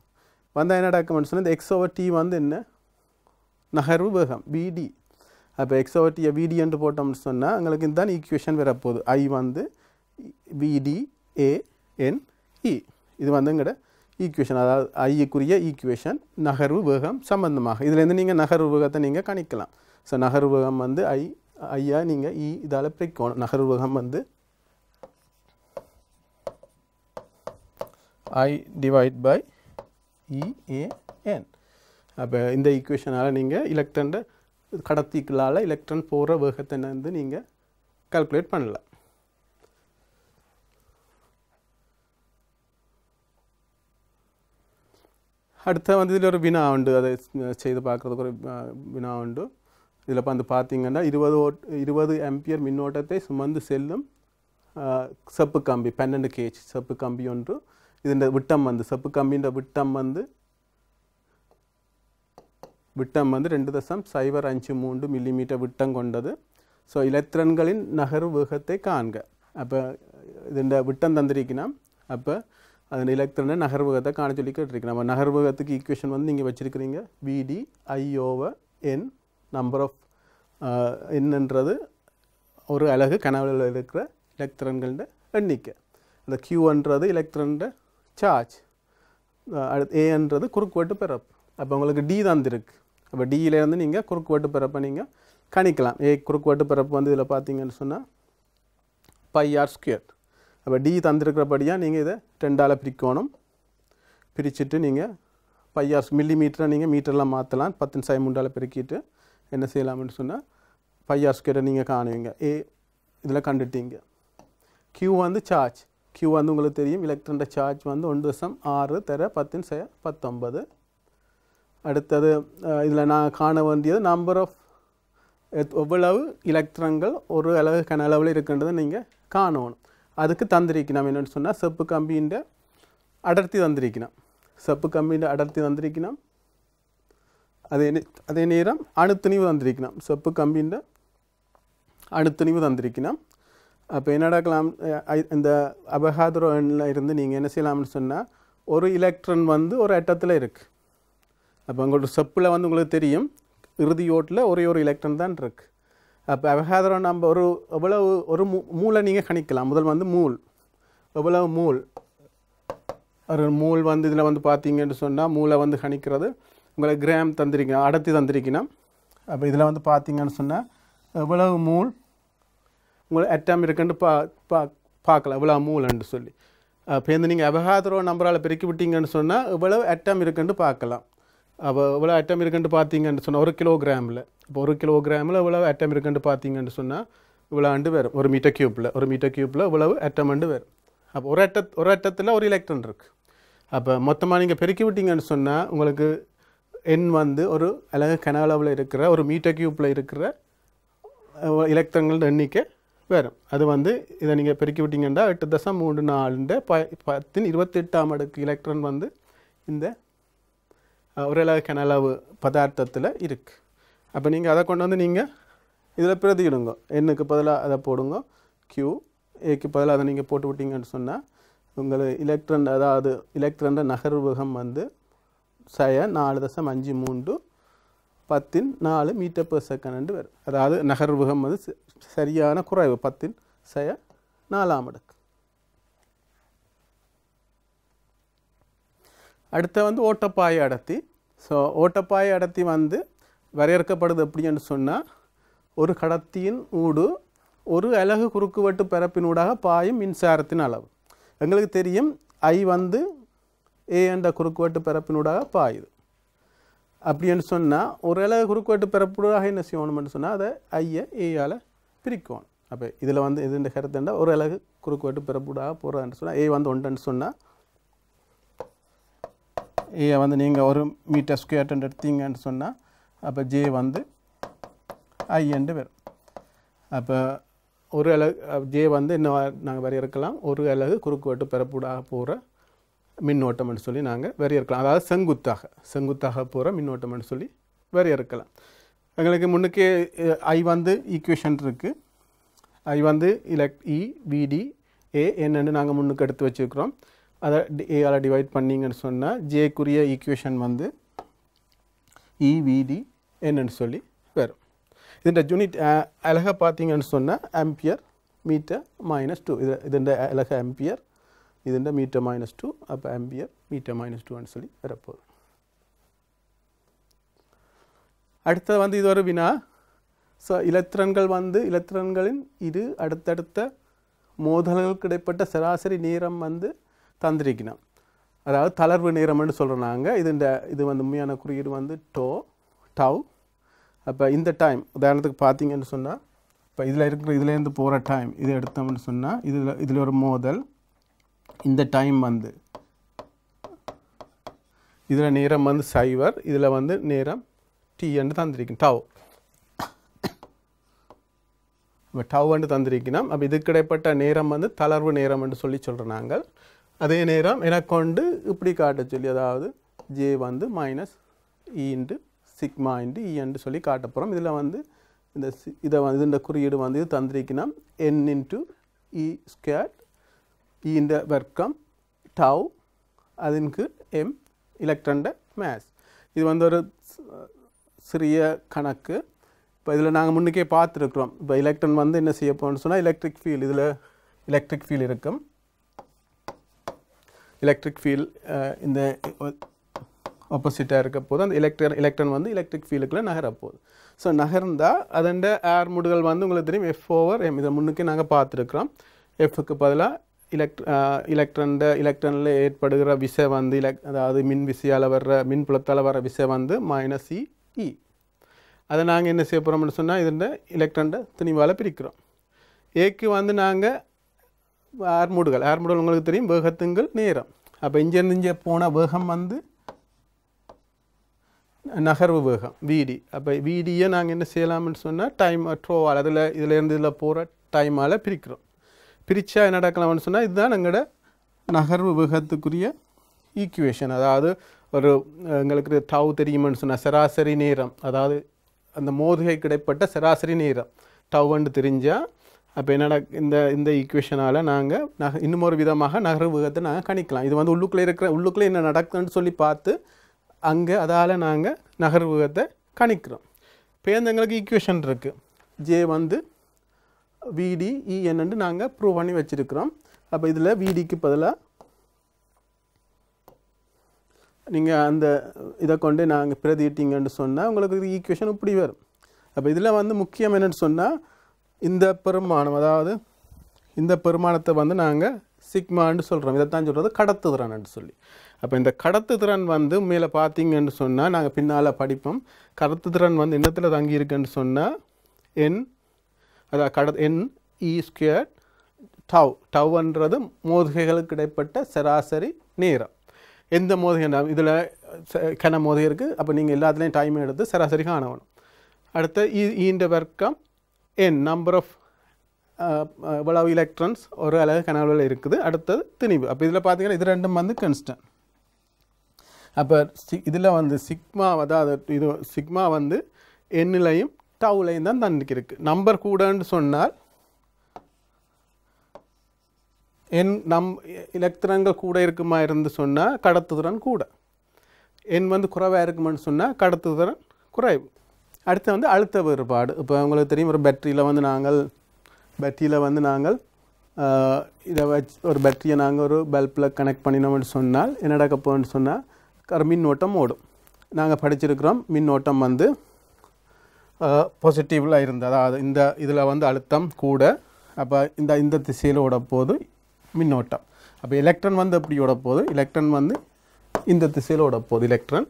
வந்தால் என்ன டாக்குமெண்ட்ஸ் சொன்னால் இந்த எக்ஸ் ஓவர் டி வந்து என்ன நகர்வு வேகம் பிடி. அப்போ எக்ஸ் ஓவர் டியை விடி என்று போட்டோம்னு சொன்னால் எங்களுக்கு இதுதான் ஈக்குவேஷன் வரப்போகுது. ஐ வந்து விடி ஏஎன்இ. இது வந்து எங்களோட ஈக்குவேஷன், அதாவது ஐக்குரிய ஈக்குவேஷன் நகர்வு வேகம் சம்பந்தமாக. இதுலேருந்து நீங்கள் நகர்வு வேகத்தை நீங்கள் கணிக்கலாம். ஸோ நகர்வு வேகம் வந்து ஐ ஐயா நீங்கள் இ இதால் பிரிக்கணும். நகர்வு வேகம் வந்து ஐ டிவைட் பை இஏஎன். அப்போ இந்த ஈக்குவேஷனால் நீங்கள் எலக்ட்ரன் கடத்திகளால் எலக்ட்ரான் போகிற வேகத்தை வந்து நீங்கள் கால்குலேட் பண்ணலாம். அடுத்த வந்து இதில் ஒரு வினா உண்டு, அதை செய்து பார்க்குறதுக்கு ஒரு வினா உண்டு. இதில் வந்து பார்த்தீங்கன்னா இருபது ஓட் இருபது ஆம்பியர் மின்னோட்டத்தை சுமந்து செல்லும் செப்பு கம்பி பன்னெண்டு கேஜ் செப்பு கம்பி ஒன்று. இது விட்டம் வந்து செப்பு கம்பின்ற விட்டம் வந்து விட்டம் வந்து ரெண்டு தசம் சைபர் அஞ்சு மூன்று மில்லிமீட்டர் விட்டம் கொண்டது. ஸோ எலக்ட்ரான்களின் நகர்வு வேகத்தை காண்க. அப்போ இது விட்டம் தந்திருக்கணும். அப்போ அது எலக்ட்ரான நகர்வு வேகத்தை காண சொல்லி கேட்டிருக்கணும். நம்ம நகர்வு வேகத்துக்கு ஈக்குவேஷன் வந்து நீங்கள் வச்சுருக்கிறீங்க விடி ஐஓவர் என் நம்பர் ஆஃப் என்னன்றது ஒரு அலகு கனவில் இருக்கிற எலக்ட்ரான்களோட எண்ணிக்கை. அந்த கியூன்றது எலக்ட்ரானோட சார்ஜ். அடுத்து ஏன்றது குறுக்குவெட்டு பரப்பு. அப்போ உங்களுக்கு டி தந்திருக்கு. அப்போ டியிலேருந்து நீங்கள் குறுக்குவெட்டு பரப்பை நீங்கள் கணிக்கலாம். ஏ குறுக்குவெட்டு பரப்பு வந்து இதில் பார்த்தீங்கன்னு சொன்னால் பை ஆர் ஸ்கொயர். அப்போ டி தந்திருக்கிறபடியாக நீங்கள் இதை ரெண்டால் பிரிக்கணும். பிரிச்சுட்டு நீங்கள் பை ஆர் மில்லி மீட்டரை நீங்கள் மீட்டரெலாம் மாற்றலாம். பத்து சாய் மூன்றால் பிரிக்கிட்டு என்ன செய்யலாம்னு சொன்னால் பை ஆர் ஸ்கொயரை நீங்கள் காணுவீங்க. ஏ இதில் கண்டுட்டீங்க. கியூ வந்து சார்ஜ். கியூ வந்து உங்களுக்கு தெரியும் எலக்ட்ரானோட சார்ஜ் வந்து ஒன்று தசம் ஆறு தர பத்தின் சாய் பத்தொன்பது. அடுத்தது இதில் நான் காண வேண்டியது நம்பர் ஆஃப் எவ்வளவு எலக்ட்ரான்கள் ஒரு அளவு கனளவில் இருக்குன்றதை நீங்கள் காணணும். அதுக்கு தந்திரிக்கணும் என்னென்னு சொன்னால் செப்பு கம்பியின் அடர்த்தி தந்திரிக்கணும். செப்பு கம்பியின் அடர்த்தி தந்திரிக்கணும். அதே அதே நேரம் அணுத்துணிவு தந்திரிக்கணும். செப்பு கம்பியின் அணுத்துணிவு தந்திரிக்கணும். அப்போ என்னடாக்கலாம் இந்த அபகாதுரோ எண்ணில் இருந்து நீங்கள் என்ன செய்யலாம்னு சொன்னால் ஒரு எலக்ட்ரான் வந்து ஒரு அட்டத்தில் இருக்குது. அப்போ உங்களோட செப்பில் வந்து உங்களுக்கு தெரியும் இறுதி ஓட்டில் ஒரே ஒரு எலக்ட்ரான் தான் இருக்குது. அப்போ அவகாதரம் நம்ம ஒரு எவ்வளவு ஒரு மூ மூளை நீங்கள் கணிக்கலாம். முதல் வந்து மூல் எவ்வளவு மூல் ஒரு மூல் வந்து இதில் வந்து பார்த்தீங்கன்னு சொன்னால் மூளை வந்து கணிக்கிறது உங்களை கிராம் தந்திரிக்கணும் அடர்த்தி தந்திரிக்கணும். அப்போ இதில் வந்து பார்த்தீங்கன்னு சொன்னால் எவ்வளவு மூல் உங்களை அட்டாம் இருக்குன்னு பா பா பார்க்கலாம் எவ்வளோ மூலன்னு சொல்லி. அப்போ இந்த நீங்கள் அவகாதரோ நம்பரால் பெருக்கி விட்டீங்கன்னு சொன்னால் எவ்வளவு அட்டாம் இருக்குன்னு பார்க்கலாம். அப்போ இவ்வளோ அட்டம் இருக்குன்னு பார்த்தீங்கன்னு சொன்னால் ஒரு கிலோகிராமில் இப்போ ஒரு கிலோகிராமில் இவ்வளோ அட்டம் இருக்குன்னு பார்த்தீங்கன்னு சொன்னால் இவ்வளோ ஆண்டு வரும். ஒரு மீட்டர் கியூப்பில் ஒரு மீட்டர் கியூப்பில் இவ்வளவு அட்டம் ஆண்டு வரும். அப்போ ஒரு அட்ட ஒரு அட்டத்தில் ஒரு எலக்ட்ரான் இருக்குது. அப்போ மொத்தமாக நீங்கள் பெருக்கி விட்டீங்கன்னு சொன்னால் உங்களுக்கு எண் வந்து ஒரு அலகு கனளவில் இருக்கிற ஒரு மீட்டர் கியூப்பில் இருக்கிற எலக்ட்ரான்களோட எண்ணிக்கை வரும். அது வந்து இதை நீங்கள் பெருக்கி விட்டீங்கன்னா எட்டு தசம் மூணு நாலுண்டு ப பத்தின் இருபத்தெட்டாம் அடுக்கு எலக்ட்ரான் வந்து இந்த ஒரு அளவு கனளவு பதார்த்தத்தில் இருக்குது. அப்போ நீங்கள் அதை கொண்டு வந்து நீங்கள் இதில் பிரதியிடுங்க. எண்ணுக்கு பதிலாக அதை போடுங்க. கியூ ஏக்கு பதிலாக அதை நீங்கள் போட்டு விட்டீங்கன்னு சொன்னால் உங்களுக்கு எலக்ட்ரான் அதாவது எலக்ட்ரானோட நகர்வுகம் வந்து சய நாலு தசம் அஞ்சு மூன்று பத்தின் நாலு மீட்டர் பெர் செகண்ட் வரும். அதாவது நகர்வுகம் வந்து சரியான குறைவு பத்தின் சய நாலாம் அடுக்கு. அடுத்த வந்து ஓட்டப்பாய அடர்த்தி. ஸோ ஓட்டப்பாய அடர்த்தி வந்து வரையறுக்கப்படுது எப்படின்னு சொன்னால் ஒரு கடத்தியின் ஊடு ஒரு அலகு குறுக்குவெட்டு பரப்பினூடாக பாயும் மின்சாரத்தின் அளவு. எங்களுக்கு தெரியும் I வந்து A என்ற குறுக்குவெட்டு பரப்பினூடாக பாயுது. அப்படினு சொன்னா ஒரு அலகு குறுக்குவெட்டு பரப்பினூடாக என்ன செய்யணும்னு சொன்னா அதை I A ஆல பிரிக்கணும். அப்ப இதுல வந்து இதுன்ற கருத்துண்டா ஒரு அலகு குறுக்குவெட்டு பரப்பினூடாக போறதுன்னு சொன்னா A வந்து ஒன்றுன்னு சொன்னா A வந்து நீங்க ஒரு மீட்டர் ஸ்கொயர் எடுத்தீங்கன்னு சொன்னா அப்ப J வந்து I என்று வரும். அப்ப ஒரு அலகு J வந்து என்ன நாங்க வரையறுக்கலாம் ஒரு அலகு குறுக்குவெட்டு பரப்பினூடாக போற மின்னோட்டம் என்று சொல்லி நாங்க வரையறுக்கலாம். அதாவது செங்குத்தாக செங்குத்தாக போற மின்னோட்டம் என்று சொல்லி வரையறுக்கலாம். உங்களுக்கு முன்னக்கே I வந்து ஈக்குவேஷன் இருக்கு. I வந்து elect E V D A என்னன்னு நாங்க முன்னக்கு எடுத்து வச்சிருக்கோம். அத A ஆல டிவைட் பண்ணீங்கன்னு சொன்னா J குரிய ஈக்குவேஷன் வந்து E V D என்னன்னு சொல்லி வரும். இதுன்ற யூனிட் அலக பாத்தீங்கன்னு சொன்னா ஆம்பியர் மீட்டர் மைனஸ் டூ. இது இதுன்ற அலக ஆம்பியர் இதுன்ற மீட்டர் மைனஸ் டூ அப்ப ஆம்பியர் மீட்டர் மைனஸ் டூ ன்னு சொல்லி வரப்போகுது. அடுத்து வந்து இது ஒரு வினா. சோ எலக்ட்ரான்கள் வந்து எலக்ட்ரான்களின் இரு அடுத்தடுத்த மோதல்களுக்கு இடைப்பட்ட சராசரி நேரம் வந்து தந்திருக்கிறோம். அதாவது தளர்வு நேரம் என்று சொல்றோம் நாங்க. இதுன்ற இது வந்து உண்மையான குறியீடு வந்து டோ டவ். அப்ப இந்த டைம் உதாரணத்துக்கு பாத்தீங்கன்னு சொன்னா இப்ப இதுல இருக்கிற இதுல இருந்து போற டைம் இது எடுத்தோம்னு சொன்னா இதுல இதுல ஒரு மோதல் இந்த டைம் வந்து இதுல நேரம் வந்து சைவர் இதுல வந்து நேரம் t என்று தந்திருக்கிறோம் டவ். அப்ப டவ் என்று தந்திருக்கிறோம். அப்ப இதுக்கிடைப்பட்ட நேரம் வந்து தளர்வு நேரம் என்று சொல்லி சொல்றோம் நாங்கள். அதே நேரம் எனக்கு கொண்டு இப்படி காட்ட சொல்லி அதாவது J வந்து minus E into sigma into E என்று சொல்லி காட்ட போகிறோம். இதில் வந்து இந்த இதை வந்து இந்த குறியீடு வந்து இது தந்திரிக்கணும் N into E squared E இந்த வர்க்கம் டவ் அதன் கீழ் M எலக்ட்ரான்ட மேஸ். இது வந்து ஒரு சிறிய கணக்கு. இப்போ இதில் நாங்கள் முன்னுக்கே பார்த்துருக்குறோம். இப்போ எலக்ட்ரான் வந்து என்ன செய்ய போகணும்னு சொன்னால் எலக்ட்ரிக் ஃபீல்டு இதில் எலக்ட்ரிக் ஃபீல்டு இருக்கும். எலக்ட்ரிக் ஃபீல்டு இந்த ஆப்போசிட்டாக இருக்க போது அந்த எலக்ட்ரான் எலக்ட்ரான் வந்து எலக்ட்ரிக் ஃபீல்டுக்குள்ளே நகரப்போகுது. ஸோ நகர்ந்தால் அதன் ஏர் மூடுகள் வந்து உங்களுக்கு தெரியும் எஃப் ஓவர் எம். இதை முன்னுக்கே நாங்கள் பார்த்துருக்குறோம். எஃப்க்கு பதிலாக எலக்ட் எலக்ட்ரான் எலக்ட்ரானில் ஏற்படுகிற விசை வந்து எலக் அதாவது மின் விசையால் வர்ற மின் புலத்தால் வர விசை வந்து மைனஸ் இ இ. அதை நாங்கள் என்ன செய்ய போகிறோம்னு சொன்னால் இதுன்ற எலக்ட்ரான் துணிவால் பிரிக்கிறோம். ஏக்கு வந்து நாங்கள் ஏர் மூடுகள் ஏர் மூடுகள் உங்களுக்கு தெரியும் வேகத்துங்கள் நேரம். அப்போ இங்கேருந்து இங்கே போன வேகம் வந்து நகர்வு வேகம் விடி. அப்போ விடியை நாங்கள் என்ன செய்யலாம்னு சொன்னால் டைம் ட்ரோவால் அதில் இதிலேருந்து இதில் போகிற டைமால் பிரிக்கிறோம். பிரித்தா என்ன நடக்கலாம்னு சொன்னால் இதுதான் எங்களோட நகர்வு வேகத்துக்குரிய ஈக்குவேஷன். அதாவது ஒரு எங்களுக்கு டவ் தெரியும்னு சொன்னால் சராசரி நேரம் அதாவது அந்த மோதுகை கிடைப்பட்ட சராசரி நேரம் டவ்ன்னு தெரிஞ்சால் அப்போ என்னடா இந்த இந்த ஈக்குவேஷனால் நாங்கள் நக இன்னும் ஒரு விதமாக நகர்வு வேகத்தை நாங்கள் கணிக்கலாம். இது வந்து உள்ளுக்குள்ளே இருக்கிற உள்ளுக்குள்ளே என்ன நடக்குதுன்னு சொல்லி பார்த்து அங்கே அதால் நாங்கள் நகர்வு வேகத்தை கணிக்கிறோம். இப்போ எங்களுக்கு ஈக்குவேஷன் இருக்குது. ஜே வந்து விடி இ என்னென்று நாங்கள் ப்ரூவ் பண்ணி வச்சுருக்கிறோம். அப்போ இதில் விடிக்கு பதிலாக நீங்கள் அந்த இதை கொண்டு நாங்கள் பிரதிட்டிங்கன்னு சொன்னால் உங்களுக்கு ஈக்குவேஷன் இப்படி வரும். அப்போ இதில் வந்து முக்கியம் என்னென்னு சொன்னால் இந்த பெருமானம் அதாவது இந்த பெருமானத்தை வந்து நாங்கள் சிக்மான்னு சொல்கிறோம். இதைத்தான் சொல்கிறது கடத்துதிறன்னு சொல்லி. அப்போ இந்த கடத்துதிறன் வந்து மேலே பார்த்தீங்கன்னு சொன்னால் நாங்கள் பின்னால் படிப்போம். கடத்துதிறன் வந்து என்னத்தில் தங்கியிருக்குன்னு சொன்னால் என் அதாவது கட என் இ ஸ்கொயர் டவ் டவ்ன்றது மோதுகைகளுக்கு இடைப்பட்ட சராசரி நேரம். எந்த மோதுகை இதில் கன மோதுகை இருக்குது. அப்போ நீங்கள் எல்லாத்துலேயும் டைம் எடுத்து சராசரி காணணும். அடுத்த ஈன்ற வர்க்கம் என் நம்பர் ஆஃப் இவ்வளவு எலக்ட்ரான்ஸ் ஒரு அலகு கனவில் இருக்குது. அடுத்தது திணிவு. அப்போ இதில் பார்த்தீங்கன்னா இது ரெண்டும் வந்து கன்ஸ்டன்ட். அப்போ இதில் வந்து சிக்மா அதாவது இது சிக்மா வந்து எண்ணிலையும் டவுலையும் தான் தன்னுக்கு இருக்குது. நம்பர் கூடன்னு சொன்னால் என் நம் எலக்ட்ரான்கள் கூட இருக்குமா இருந்து சொன்னால் கடத்துதிறன் கூட. என் வந்து குறைவாக இருக்குமான்னு சொன்னால் கடத்துதிறன் குறைவு. அடுத்து வந்து அழுத்த வேறுபாடு. இப்போ உங்களுக்கு தெரியும் ஒரு பேட்டரியில் வந்து நாங்கள் பேட்டரியில் வந்து நாங்கள் இதை வச்சு ஒரு பேட்டரியை நாங்கள் ஒரு பல்பில் கனெக்ட் பண்ணினோம்னு சொன்னால் என்ன நடக்க போகணும்னு சொன்னால் மின்னோட்டம் ஓடும். நாங்கள் படிச்சிருக்கிறோம் மின்னோட்டம் வந்து பாசிட்டிவ்ல இருந்தது. அதாவது இந்த இதுல வந்து அழுத்தம் கூட அப்ப இந்த இந்த திசையில ஓட போது மின்னோட்டம். அப்ப எலக்ட்ரான் வந்து எப்படி ஓட போது? எலக்ட்ரான் வந்து இந்த திசையில ஓட போது எலக்ட்ரான்.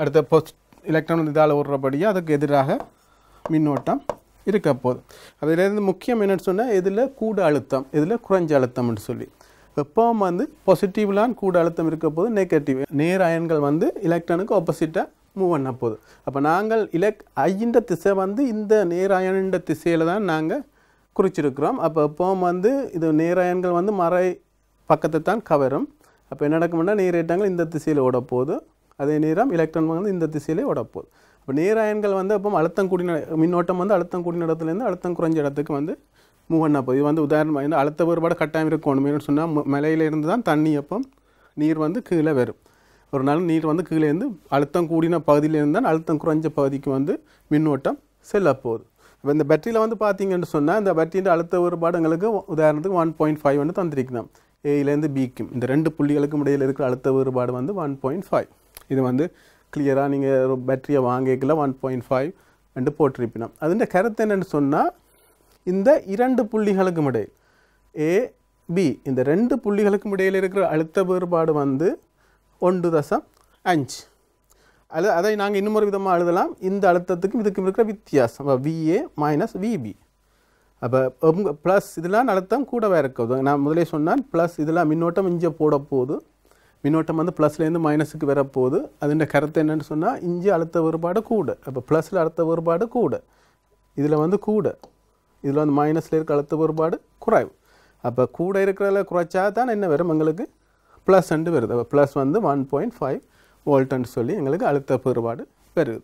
அடுத்து எலக்ட்ரான் வந்து இதால ஓடுறபடியா அதுக்கு எதிராக மின்னோட்டம் இருக்க போது. அதிலே இருந்து முக்கியம் என்னன்னு சொன்னா இதுல கூட அழுத்தம், இதுல குறைஞ்ச அழுத்தம்னு சொல்லி. எப்பவும் வந்து பாசிட்டிவ்லான் கூட அழுத்தம் இருக்க போது நெகட்டிவ் நேர் அயன்கள் வந்து எலக்ட்ரானுக்கு ஆப்போசிட்டா மூவ் பண்ண போகுது. அப்போ நாங்கள் இலக் ஐயின்ற திசை வந்து இந்த நேராயன்ன்ற திசையில் தான் நாங்கள் குறிச்சிருக்கிறோம். அப்போ எப்போவும் வந்து இது நேராயன்கள் வந்து மறை பக்கத்தை தான் கவரும். அப்போ என்ன நடக்கும்னா நேரேட்டாங்கள் இந்த திசையில் ஓடப்போகுது, அதே நேரம் எலக்ட்ரான் வந்து இந்த திசையிலே ஓடப்போகுது. அப்போ நேராயன்கள் வந்து அப்போ அழுத்தம் கூடின மின்னோட்டம் வந்து அழுத்தம் கூடின இடத்துலேருந்து அழுத்தம் குறைஞ்ச இடத்துக்கு வந்து மூவ் பண்ண போகுது. இது வந்து உதாரணமாக என்ன அழுத்த வேறுபாடு கட்டாயம் இருக்கணும். என்னன்னு சொன்னால் மலையிலேருந்து தான் தண்ணி அப்போ நீர் வந்து கீழே வரும். ஒரு நாள் நீர் வந்து கீழேருந்து அழுத்தம் கூடின பகுதியிலேருந்து தான் அழுத்தம் குறைஞ்ச பகுதிக்கு வந்து மின்னோட்டம் செல்ல போகுது. இப்போ இந்த பேட்டரியில் வந்து பார்த்தீங்கன்னு சொன்னால் இந்த பேட்டரியின் அழுத்த வேறுபாடு எங்களுக்கு உதாரணத்துக்கு ஒன் பாயிண்ட் ஃபைவ் வந்து தந்திருக்கலாம். ஏயிலேருந்து பிக்கும் இந்த ரெண்டு புள்ளிகளுக்கும் இடையில் இருக்கிற அழுத்த வேறுபாடு வந்து ஒன் பாயிண்ட் ஃபைவ் இது வந்து கிளியராக நீங்கள் ஒரு பேட்டரியை வாங்கிக்கல ஒன் பாயிண்ட் ஃபைவ் ரெண்டு போட்டிருப்பினோம். அதுன்ற கருத்து என்னென்னு சொன்னால் இந்த இரண்டு புள்ளிகளுக்கும் இடையில் ஏ பி இந்த ரெண்டு புள்ளிகளுக்கும் இடையில் இருக்கிற அழுத்த வேறுபாடு வந்து ஒன்று தசம் அஞ்சு. அது அதை நாங்கள் இன்னொரு விதமாக எழுதலாம். இந்த அழுத்தத்துக்கும் இதுக்கும் இருக்கிற வித்தியாசம் அப்போ விஏ மைனஸ் விபி. அப்போ உங்கள் ப்ளஸ் இதெல்லாம் அழுத்தம் கூடவே இருக்குது. நான் முதலே சொன்னால் ப்ளஸ் இதெல்லாம் மின்னோட்டம் இஞ்ச போட போகுது. மின்னோட்டம் வந்து ப்ளஸ்லேருந்து மைனஸுக்கு வரப்போகுது. அதுன்ற கருத்து என்னென்னு சொன்னால் இஞ்சி அழுத்த வேறுபாடு கூட. அப்போ ப்ளஸில் அழுத்த வேறுபாடு கூட, இதில் வந்து கூட, இதில் வந்து மைனஸில் இருக்க அழுத்த வேறுபாடு குறைவு. அப்போ கூட இருக்கிறதில் குறைச்சா தான் என்ன வரும் எங்களுக்கு ப்ளஸ் ரெண்டு வருது. அப்போ ப்ளஸ் வந்து ஒன் பாயிண்ட் ஃபைவ் வோல்ட்னு சொல்லி எங்களுக்கு அழுத்த வேறுபாடு பெறுது.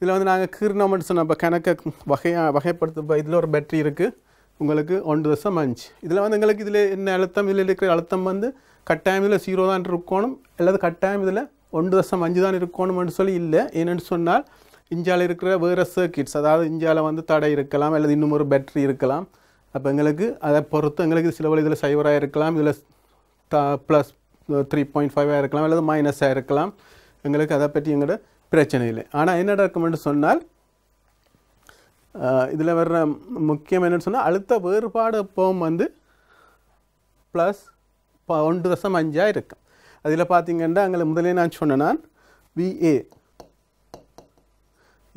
இதில் வந்து நாங்கள் கீர்ணம்னு சொன்னால் இப்போ கணக்கை வகையாக வகைப்படுத்த இதில் ஒரு பேட்டரி இருக்குது உங்களுக்கு ஒன்று தசம் அஞ்சு. இதில் வந்து எங்களுக்கு இதில் என்ன அழுத்தம் இதில் இருக்கிற அழுத்தம் வந்து கட்டாயம் இதில் ஜீரோ தான் இருக்கணும், அல்லது கட்டாயம் இதில் ஒன்று தசம் அஞ்சு தான் இருக்கணும்னு சொல்லி இல்லை. ஏன்னு சொன்னால் இஞ்சால் இருக்கிற வேறு சர்க்கிட்ஸ் அதாவது இஞ்சால் வந்து தடை இருக்கலாம், அல்லது இன்னும் ஒரு பேட்டரி இருக்கலாம். அப்போ எங்களுக்கு அதை பொறுத்து எங்களுக்கு சில வழி இதில் சைவராக இருக்கலாம், இதில் த ப்ளஸ் த்ரீ பாயிண்ட் ஃபைவாக இருக்கலாம், அல்லது மைனஸாக இருக்கலாம். எங்களுக்கு அதை பற்றி எங்களோட பிரச்சனை இல்லை. ஆனால் என்ன நடக்கும்னு சொன்னால் இதில் வர்ற முக்கியம் என்னென்னு சொன்னால் அழுத்த வேறுபாடு போகும் வந்து ப்ளஸ் ஒன்று தசம் அஞ்சாக இருக்கும். அதில் பார்த்தீங்கன்னா எங்களை முதலே நான் சொன்னேன்னா விஏ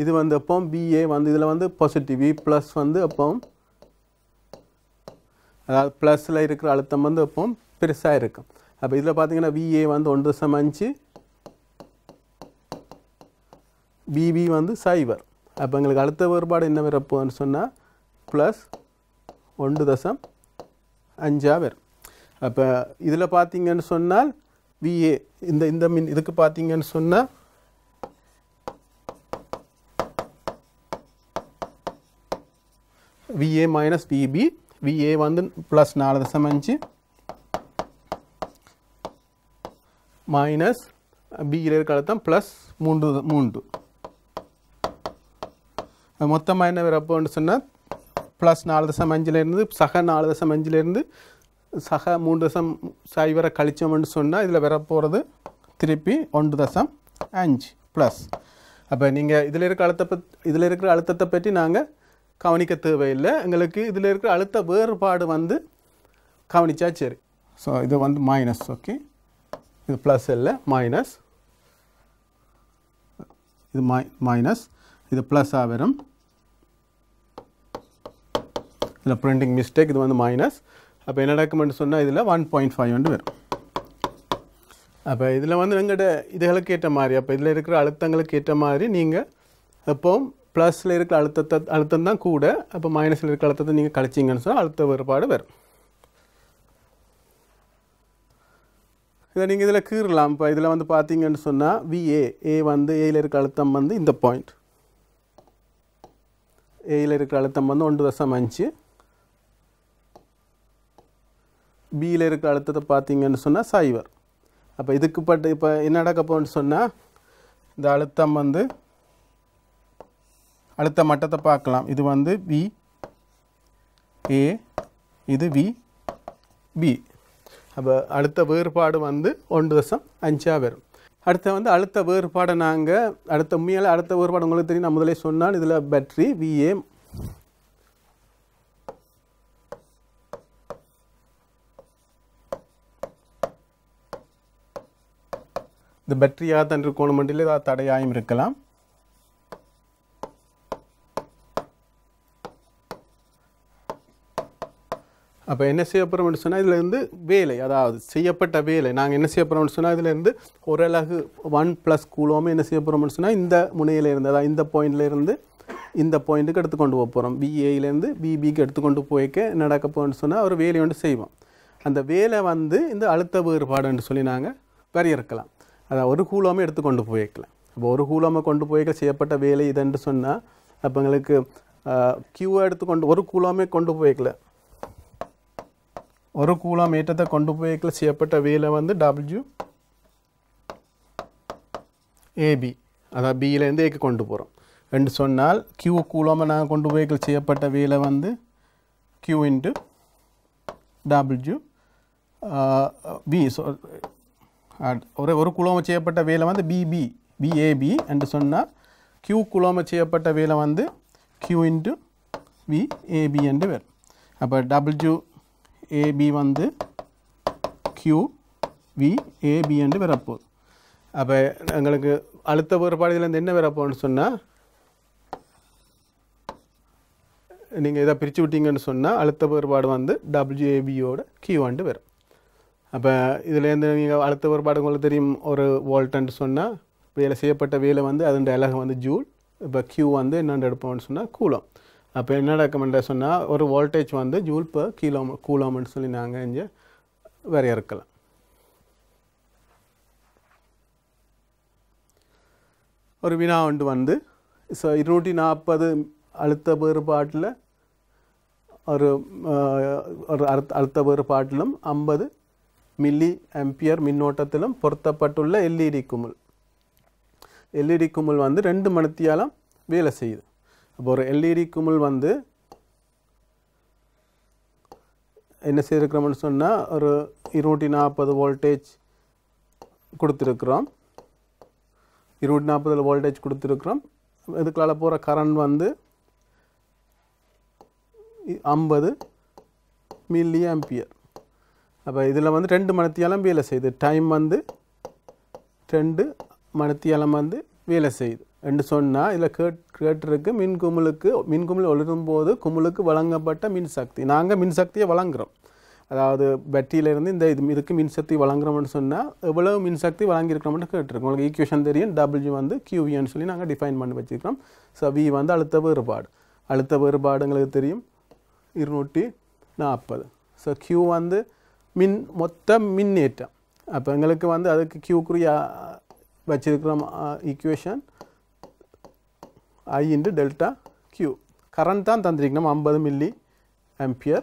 இது வந்து அப்போ பிஏ வந்து இதில் வந்து பாசிட்டிவ் வி ப்ளஸ் வந்து அப்போ அதாவது ப்ளஸில் இருக்கிற அழுத்தம் வந்து அப்போ பெருசாக இருக்கும். அப்போ இதில் பார்த்தீங்கன்னா விஏ வந்து ஒன்று தசம் அஞ்சு, விபி வந்து சைவர். அப்போ எங்களுக்கு அழுத்த வேறுபாடு என்ன வரப்போன்னு சொன்னால் ப்ளஸ் ஒன்று தசம் அஞ்சாக வரும். அப்போ இதில் பார்த்தீங்கன்னு சொன்னால் விஏ இந்த இந்த மின் இதுக்கு பார்த்தீங்கன்னு சொன்னால் விஏ மைனஸ் விபி, விஏ வந்து ப்ளஸ் நாலு தசம் அஞ்சு மைனஸ் பியில் இருக்க அழுத்தம் ப்ளஸ் மூன்று மூன்று மொத்தமாக என்ன வரப்போன்னு சொன்னால் ப்ளஸ் நாலு தசம் அஞ்சுலேருந்து சக நாலு தசம் அஞ்சுலேருந்து சக மூன்று தசம் சைவரை கழிச்சோம்னு சொன்னால் இதில் வரப்போகிறது திருப்பி ஒன்று தசம் அஞ்சு ப்ளஸ். அப்போ நீங்கள் இதில் இருக்கிற அழுத்த இதில் இருக்கிற அழுத்தத்தை பற்றி நாங்கள் கவனிக்க தேவையில்லை. எங்களுக்கு இதில் இருக்கிற அழுத்த வேறுபாடு வந்து கவனித்தா சரி. ஸோ இது வந்து மைனஸ் ஓகே, இது ப்ளஸ் இல்லை மைனஸ், இது மை மைனஸ் இது ப்ளஸ்ஸாக வரும். இதில் பிரிண்டிங் மிஸ்டேக் இது வந்து மைனஸ். அப்போ என்ன நடக்கும்னு சொன்னால் இதில் ஒன் பாயிண்ட் ஃபைவ் வந்து வரும். அப்போ இதில் வந்து எங்கள்கிட்ட இதுகளுக்கு ஏற்ற மாதிரி அப்போ இதில் இருக்கிற அழுத்தங்களுக்கு ஏற்ற மாதிரி நீங்கள் எப்போவும் ப்ளஸில் இருக்கிற அழுத்தத்தை அழுத்தம் தான் கூட, அப்போ மைனஸில் இருக்கிற அழுத்தத்தை நீங்கள் கழிச்சிங்கன்னு சொன்னால் அழுத்த வேறுபாடு வரும். இதை நீங்கள் இதில் கீறலாம். இப்போ இதில் வந்து பார்த்தீங்கன்னு சொன்னால் விஏ ஏ வந்து ஏயில் இருக்கிற அழுத்தம் வந்து இந்த பாயிண்ட் ஏயில் இருக்கிற அழுத்தம் வந்து ஒன்று தசம் அஞ்சு, பியில் இருக்கிற அழுத்தத்தை பார்த்தீங்கன்னு சொன்னால் சைவர். அப்போ இதுக்கு பட்டு இப்போ என்ன நடக்க போகணுன்னு சொன்னால் இந்த அழுத்தம் வந்து அழுத்த மட்டத்தை பார்க்கலாம். இது வந்து வி ஏ இது வி பி. அப்போ அழுத்த வேறுபாடு வந்து ஒன்று தசம் அஞ்சாக வரும். அடுத்து வந்து அழுத்த வேறுபாடு நாங்க அடுத்த உண்மையில அழுத்த வேறுபாடு உங்களுக்கு தெரியும் நான் முதல்ல சொன்னால் இதுல battery Va the battery and requirement is that I am reclam. Up N S A promotion is the Vele, other see up at a Vele, Nang N S A promotion is the Orella one plus coulomb N S A promotion in the Munele in the point layer in the in the point to get the condo porum, B A lend the B B get the condo poeke, Nadaka Ponsona or Vele and Save. And the Vele one the in the Alta Burpad and Solinanga, very reclam. அத ஒரு கூலோம் எடுத்து கொண்டு போய்க்கலாம் அப்ப ஒரு கூலோம் கொண்டு போய்க்க செய்யப்பட்ட வேலை இதுன்னு சொன்னா அப்பங்களுக்கு Q எடுத்து கொண்டு ஒரு கூலோமே கொண்டு போய்க்கலாம் ஒரு கூலோம் ஏட்டத்தை கொண்டு போய்க்க செய்யப்பட்ட வேலை வந்து W A B அத B ல இருந்து A க்கு கொண்டு போறோம் என்று சொன்னால் Q கூலோம் நான் கொண்டு போய்க்க செய்யப்பட்ட வேலை வந்து Q into W B so ஒரே ஒரு கூலோம் செய்யப்பட்ட வேல வந்து B B B A B என்று சொன்னா Q கூலோம் செய்யப்பட்ட வேல வந்து Q into V A B என்று வரும் அப்ப W A B வந்து Q V A B என்று வரப்போகுது அப்ப உங்களுக்கு அழுத்த வேறுபாடுல இருந்து என்ன வரப்போன்னு சொன்னா நீங்க இத பிரிச்சு விட்டீங்கன்னு சொன்னா அழுத்த வேறுபாடு வந்து W A B ஓட Q என்று வரும் அப்ப இதுல இருந்து நீங்க அடுத்த ஒரு பாடம் உங்களுக்கு தெரியும் ஒரு வோல்ட் ன்னு சொன்னா வேலை செய்யப்பட்ட வேலை வந்து அதோட அலகு வந்து ஜூல் இப்ப Q வந்து என்னன்னு எடுப்போம்னு சொன்னா கூலோம் அப்ப என்ன ரெக்கமெண்டா சொன்னா ஒரு வோல்டேஜ் வந்து ஜூல் per கிலோ கூலோம் ன்னு சொல்லி நாங்க இங்க வரையறுக்கலாம் ஒரு வினா ஒன்று வந்து இருநூற்று நாற்பது அழுத்த வேறுபாட்டில ஒரு ஒரு அழுத்த வேறுபாட்டிலும் ஐம்பது milli ampere மின்னோட்டத்திலும் பொருத்தப்பட்டுள்ள L E D குமிழ் L E D குமிழ் வந்து இரண்டு மணித்தியாலம் வேலை செய்யுது அப்ப ஒரு L E D குமிழ் வந்து என்ன செய்யறோம்னு சொன்னா ஒரு இருநூற்று நாற்பது வோல்டேஜ் கொடுத்திருக்கிறோம் இருநூற்று நாற்பது வோல்டேஜ் கொடுத்திருக்கிறோம் இதுக்குள்ள போற கரண்ட் வந்து ஐம்பது milli ampere அப்ப இதெல்லாம் வந்து இரண்டு மணித்தியாலம் வேலை செய்து டைம் வந்து இரண்டு மணித்தியாலம் வந்து வேலை செய்து என்று சொன்னா இதல கேட்டிருக்கு மின் குமிழுக்கு மின் குமிழ் ஒளிரும் போது குமிழுக்கு வழங்கப்பட்ட மின் சக்தி நாங்க மின் சக்தியை வழங்குறோம் அதாவது பேட்டரியில இருந்து இந்த இதுக்கு மின் சக்தி வழங்குறோம்னு சொன்னா எவ்வளவு மின் சக்தி வழங்கி இருக்கோம்னு கேட்டிருக்கு உங்களுக்கு ஈக்குவேஷன் தெரியும் W வந்து Q V ன்னு சொல்லி நாங்க டிஃபைன் பண்ணி வச்சிருக்கோம் சோ V வந்து அழுத்த வேறுபாடு அழுத்த வேறுபாடுங்களுக்கு தெரியும் இருநூற்று நாற்பது சோ Q வந்து மின் மொத்த மின்னேற்றம் அப்ப உங்களுக்கு வந்து அதுக்கு Q குறியா வச்சிருக்கோம் equation I into delta Q current தான் தந்திருக்கோம் ஐம்பது milli ampere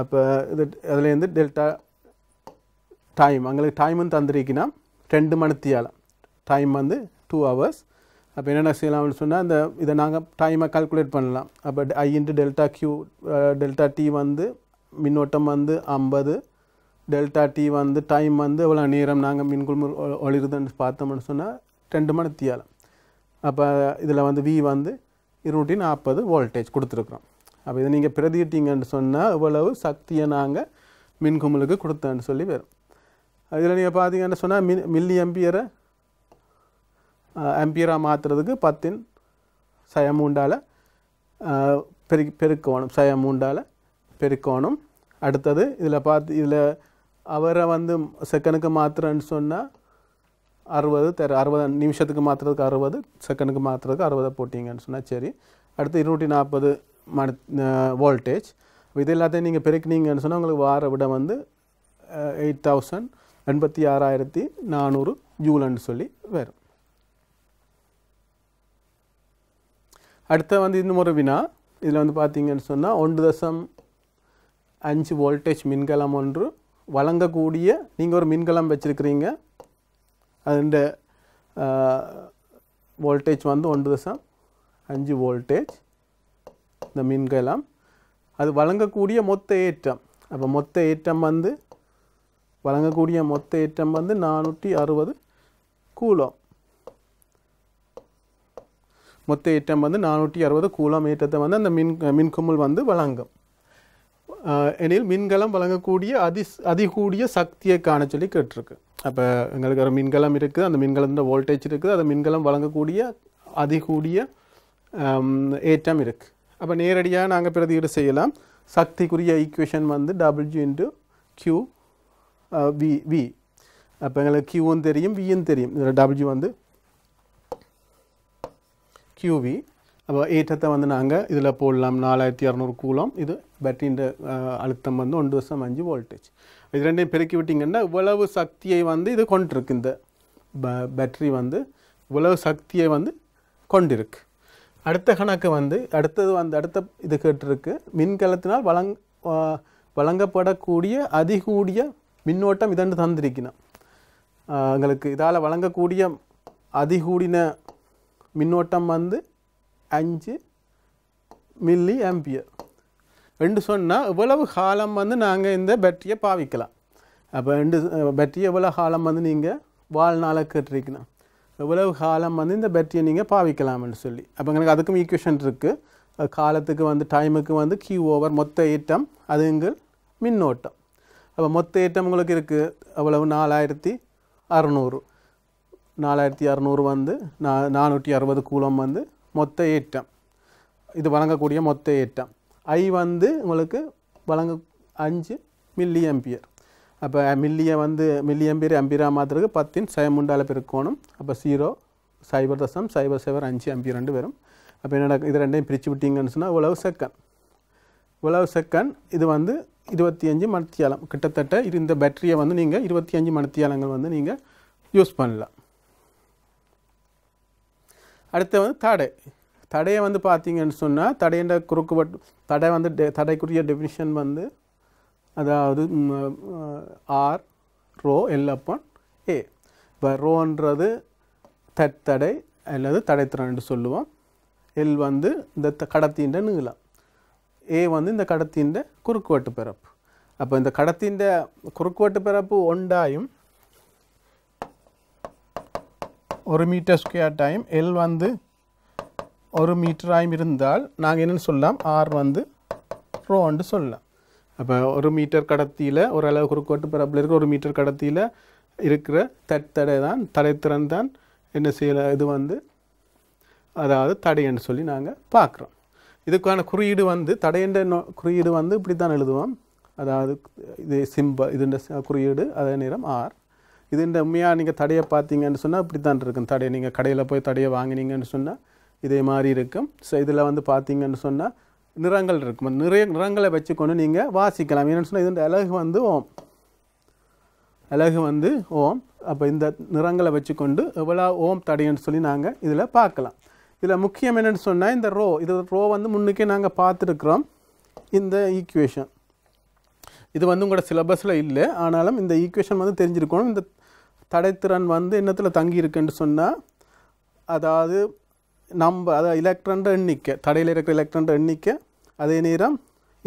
அப்ப இது அதுல இருந்து டெல்டா டைம் உங்களுக்கு டைமும் தந்திருக்கோம் இரண்டு மணித்தியாலம் டைம் வந்து two hours அப்ப என்ன செய்யலாம்னு சொன்னா அந்த இத நாங்க டைமை கால்குலேட் பண்ணலாம் அப்ப I into delta Q delta T வந்து மின்னோட்டம் வந்து ஐம்பது டெல்டா T வந்து டைம் வந்து எவ்வளவு நேரம் நாங்க மின்குமிழ் ஒளிருதுன்னு பார்த்தோம்னு சொன்னா இரண்டு மணித்தியாலம் அப்ப இதல வந்து V வந்து இருநூற்று நாற்பது வோல்டேஜ் கொடுத்திருக்கோம் அப்ப இத நீங்க பிரதியிட்டீங்கன்னு சொன்னா எவ்வளவு சக்தியை நாங்க மின்குமிழுக்கு கொடுத்தோம்னு சொல்லி வரும் இதல நீங்க பாத்தீங்கன்னா சொன்னா மில்லி ஆம்பியர் ஆம்பியரா மாத்துறதுக்கு பத்து இன் சயமூண்டால பெருக்கணும் சயமூண்டால பெருக்கணும் அடுத்து இதுல பார்த்து இதுல அவரை வந்து செகண்ட்க்கு மாத்துறன்னு சொன்னா அறுபது அறுபது நிமிஷத்துக்கு மாத்துறதுக்கு அறுபது செகண்ட்க்கு மாத்துறதுக்கு அறுபது போடுங்கன்னு சொன்னா சரி அடுத்து இருநூற்று நாற்பது வோல்டேஜ் இதெல்லாம் நீங்க பெருக்கினீங்கன்னு சொன்னா உங்களுக்கு வார விட வந்து எட்டு லட்சம் எண்பத்தி ஆறாயிரத்து நானூறு ஜூல்ன்னு சொல்லி வரும் அடுத்து வந்து இன்னும் ஒரு வினா இதுல வந்து பாத்தீங்கன்னு சொன்னா ஒன்று புள்ளி ஐந்து voltage மின்கலம் ஒன்று வழங்கக்கூடிய நீங்க ஒரு மின்கலம் வெச்சிருக்கீங்க அந்த voltage வந்து ஒன்று புள்ளி ஐந்து voltage இந்த மின்கலம் அது வழங்கக்கூடிய மொத்த ஏற்றம் அப்ப மொத்த ஏற்றம் வந்து வழங்கக்கூடிய மொத்த ஏற்றம் வந்து நானூற்று அறுபது coulomb. மொத்தேற்றம் வந்து நானூற்று அறுபது கூலாம் ஏற்றத்தை வந்து அந்த மின் மின்கமுல் வந்து வழங்கும். எனில் மின்கலம் வழங்கக்கூடிய அதி அதிகூடிய சக்தியை காண சொல்லி கேட்டிருக்கு. அப்போ எங்களுக்கு ஒரு மின்கலம் இருக்குது, அந்த மின்கலத்தில் வோல்டேஜ் இருக்குது, அந்த மின்கலம் வழங்கக்கூடிய அதிகூடிய ஏற்றம் இருக்குது. அப்போ நேரடியாக நாங்கள் பிரதியீடு செய்யலாம். சக்திக்குரிய ஈக்குவேஷன் வந்து W into Q V V. அப்போ எங்களுக்கு கியூவும் தெரியும் வியும் தெரியும். இதில் டபிள்யூ வந்து Q V. அப்போ ஏற்றத்தை வந்து நாங்கள் இதில் போடலாம். நாலாயிரத்தி இரநூறு கூலம். இது பேட்டரியின் அழுத்தம் வந்து ஒன்று வருஷம் அஞ்சு வோல்டேஜ். இது ரெண்டையும் பெருக்கி விட்டிங்கன்னா இவ்வளவு சக்தியை வந்து இது கொண்டிருக்கு. இந்த பேட்டரி வந்து இவ்வளவு சக்தியை வந்து கொண்டிருக்கு. அடுத்த கணக்கு வந்து அடுத்தது வந்து அடுத்த இது கேட்டிருக்கு. மின்கலத்தினால் வழங் வழங்கப்படக்கூடிய அதிகூடிய மின்னோட்டம் இதன்று தந்திருக்கணும். எங்களுக்கு இதால் வழங்கக்கூடிய அதிகூடின மின்னோட்டம் வந்து அஞ்சு மில்லி ஆம்பியர் ரெண்டு சொன்னால் எவ்வளவு காலம் வந்து நாங்கள் இந்த பேட்டரியை பாவிக்கலாம். அப்போ ரெண்டு பேட்டரியை எவ்வளோ காலம் வந்து நீங்கள் வாழ்நாளை கேட்டிருக்கணும். எவ்வளவு காலம் வந்து இந்த பேட்டரியை நீங்கள் பாவிக்கலாம்னு சொல்லி அப்போ எங்களுக்கு அதுக்கும் ஈக்குவேஷன் இருக்குது. காலத்துக்கு வந்து டைமுக்கு வந்து கியூ ஓவர் மொத்த ஏற்றம் அதுங்கள் மின்னோட்டம். அப்போ மொத்த ஏற்றம் உங்களுக்கு இருக்குது எவ்வளவு நாலாயிரத்தி அறநூறு நாலாயிரத்தி அறநூறு வந்து நா நானூற்றி அறுபது கூலம் வந்து மொத்த ஏற்றம். இது வழங்கக்கூடிய மொத்த ஏற்றம் ஐ வந்து உங்களுக்கு வழங்க அஞ்சு மில்லி ஆம்பியர். அப்போ மில்லியை வந்து மில்லி ஆம்பியர் ஆம்பியராக மாத்திரக்கு பத்தின் சயமுண்டால் பெருக்கோணும். அப்போ ஜீரோ சைபர் தசம் சைபர் சைபர் அஞ்சு ஆம்பியர் ரெண்டு வரும். அப்போ என்னடா இது ரெண்டையும் பிரித்து விட்டிங்கன்னு சொன்னால் இவ்வளவு செகண்ட் இவ்வளவு செகண்ட் இது வந்து இருபத்தி அஞ்சு மணித்தியாலம் கிட்டத்தட்ட இந்த பேட்டரியை வந்து நீங்கள் இருபத்தி அஞ்சு மணித்தியாலங்கள் வந்து நீங்கள் யூஸ் பண்ணலாம். அடுத்து வந்து தடை தடையை வந்து பார்த்தீங்கன்னு சொன்னால் தடையின்ற குறுக்குவட்டு தடை வந்து டெ தடைக்குரிய டெஃபினிஷன் வந்து அதாவது ஆர் ரோ எல்லப்பான் ஏ. இப்போ ரோன்றது தடை அல்லது தடைத்திறன்னு சொல்லுவோம். எல் வந்து இந்த கடத்தின்ற நீளம், ஏ வந்து இந்த கடத்தின்ற குறுக்குவட்டு பிறப்பு. அப்போ இந்த கடத்தின்ற குறுக்குவட்டு பிறப்பு ஒன்றாயும் ஒரு மீட்டர் ஸ்கொயர் டைம் எல் வந்து ஒரு மீட்டராயும் இருந்தால் நாங்கள் என்னென்னு சொல்லலாம், ஆர் வந்து ரோன்னு சொல்லலாம். அப்போ ஒரு மீட்டர் கடத்தியில் ஓரளவு குறுக்கோட்டு பரப்பில் இருக்கிற ஒரு மீட்டர் கடத்தியில் இருக்கிற தடை தான் தடைத்திறன் தான் என்ன செய்யலை இது வந்து அதாவது தடைன்னு சொல்லி நாங்கள் பார்க்குறோம். இதுக்கான குறியீடு வந்து தடையன்ற குறியீடு வந்து இப்படி தான் எழுதுவோம். அதாவது இது சிம்பல் இதுன்ற குறியீடு அதே நேரம் ஆர். இது இந்த உண்மையாக நீங்கள் தடையை பார்த்தீங்கன்னு சொன்னால் இப்படி தான் இருக்கும் தடையை. நீங்கள் கடையில் போய் தடையை வாங்கினீங்கன்னு சொன்னால் இதே மாதிரி இருக்கும். ஸோ இதில் வந்து பார்த்தீங்கன்னு சொன்னால் நிறங்கள் இருக்கும். நிறைய நிறங்களை வச்சுக்கொண்டு நீங்கள் வாசிக்கலாம். ஏன்னு சொன்னால் இது அழகு வந்து ஓம் அழகு வந்து ஓம். அப்போ இந்த நிறங்களை வச்சுக்கொண்டு எவ்வளோ ஓம் தடைன்னு சொல்லி நாங்கள் இதில் பார்க்கலாம். இதில் முக்கியம் என்னென்னு சொன்னால் இந்த ரோ இது ரோ வந்து முன்னுக்கே நாங்கள் பார்த்துருக்குறோம். இந்த ஈக்குவேஷன் இது வந்து உங்களோட சிலபஸில் இல்லை, ஆனாலும் இந்த ஈக்குவேஷன் வந்து தெரிஞ்சிருக்கணும். இந்த தடைத்திறன் வந்து என்னத்தில் தங்கியிருக்குன்னு சொன்னால் அதாவது நம்ம அதாவது எலக்ட்ரான் எண்ணிக்கை தடையில் இருக்கிற எலக்ட்ரான் எண்ணிக்கை அதே நேரம்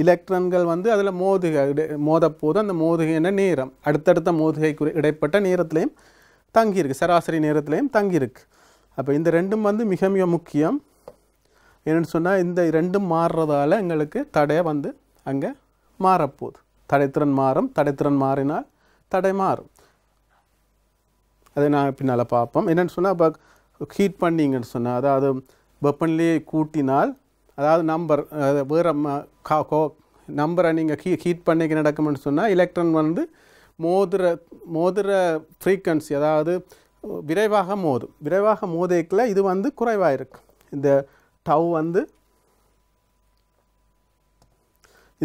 எலக்ட்ரான்கள் வந்து அதில் மோதுகை மோதப்போது அந்த மோதுகையான நேரம் அடுத்தடுத்த மோதுகைக்கு இடைப்பட்ட நேரத்துலேயும் தங்கியிருக்கு, சராசரி நேரத்துலேயும் தங்கியிருக்கு. அப்போ இந்த ரெண்டும் வந்து மிக மிக முக்கியம். என்னென்னு சொன்னால் இந்த ரெண்டும் மாறுறதால எங்களுக்கு தடையை வந்து அங்கே மாறப்போகுது. தடைத்திறன் மாறும், தடைத்திறன் மாறினால் தடை மாறும். அதை நான் பின்னால் பார்ப்போம். என்னென்னு சொன்னால் இப்போ ஹீட் பண்ணிங்கன்னு சொன்னால் அதாவது வெப்பநிலையை கூட்டினால் அதாவது நம்பர் வேறு கோ நம்பரை நீங்கள் ஹீ ஹீட் பண்ணிக்க நடக்கும்னு சொன்னால் எலக்ட்ரான் வந்து மோதுற மோதுற ஃப்ரீக்வன்சி அதாவது விரைவாக மோதும். விரைவாக மோதைக்கில் இது வந்து குறைவாக இருக்கும். இந்த டவ் வந்து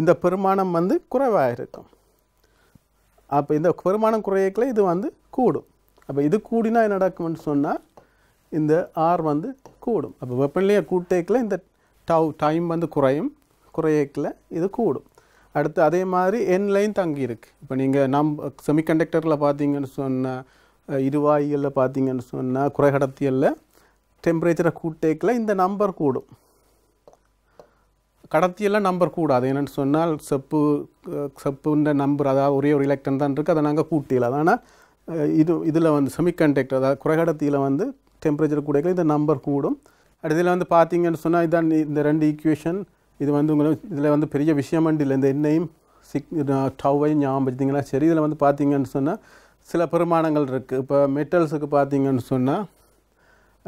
இந்த பெருமானம் வந்து குறைவாக இருக்கும். அப்போ இந்த பெருமானம் குறையக்கில் இது வந்து கூடும். அப்போ இது கூடினா என்ன நடக்கும்னு சொன்னால் இந்த ஆர் வந்து கூடும். அப்போ வெப்பநிலையை கூட்டேக்கில் இந்த டவ் டைம் வந்து குறையும், குறையக்கில் இது கூடும். அடுத்து அதே மாதிரி எண்லையும் தங்கியிருக்கு. இப்போ நீங்கள் நம் செமிகண்டக்டரில் பார்த்தீங்கன்னு சொன்னால் இருவாயிகளில் பார்த்தீங்கன்னு சொன்னால் குறைகடத்தியில் டெம்பரேச்சரை கூட்டேக்கில் இந்த நம்பர் கூடும். கடத்தியெல்லாம் நம்பர் கூடாது. என்னென்னு சொன்னால் செப்பு செப்புன்ற நம்பர் அதாவது ஒரே ஒரு எலக்ட்ரான் தான் இருக்குது, அதை நாங்கள் கூட்டிடலாம். ஆனால் இது இதுல வந்து செமிகண்டக்டர் அதாவது குறைகடத்தியில வந்து டெம்பரேச்சர் கூடவே இந்த நம்பர் கூடும். அடுத்து வந்து பாத்தீங்கன்னு சொன்னா இதான் இந்த ரெண்டு ஈக்குவேஷன் இது வந்து உங்களுக்கு இதுல வந்து பெரிய விஷயம் இல்ல இந்த என்னையும் டவ்வை ஞாபகம் வச்சிட்டீங்களா சரி இதுல வந்து பாத்தீங்கன்னு சொன்னா சில பிரமாணங்கள் இருக்கு. இப்ப மெட்டல்ஸ்க்கு பாத்தீங்கன்னு சொன்னா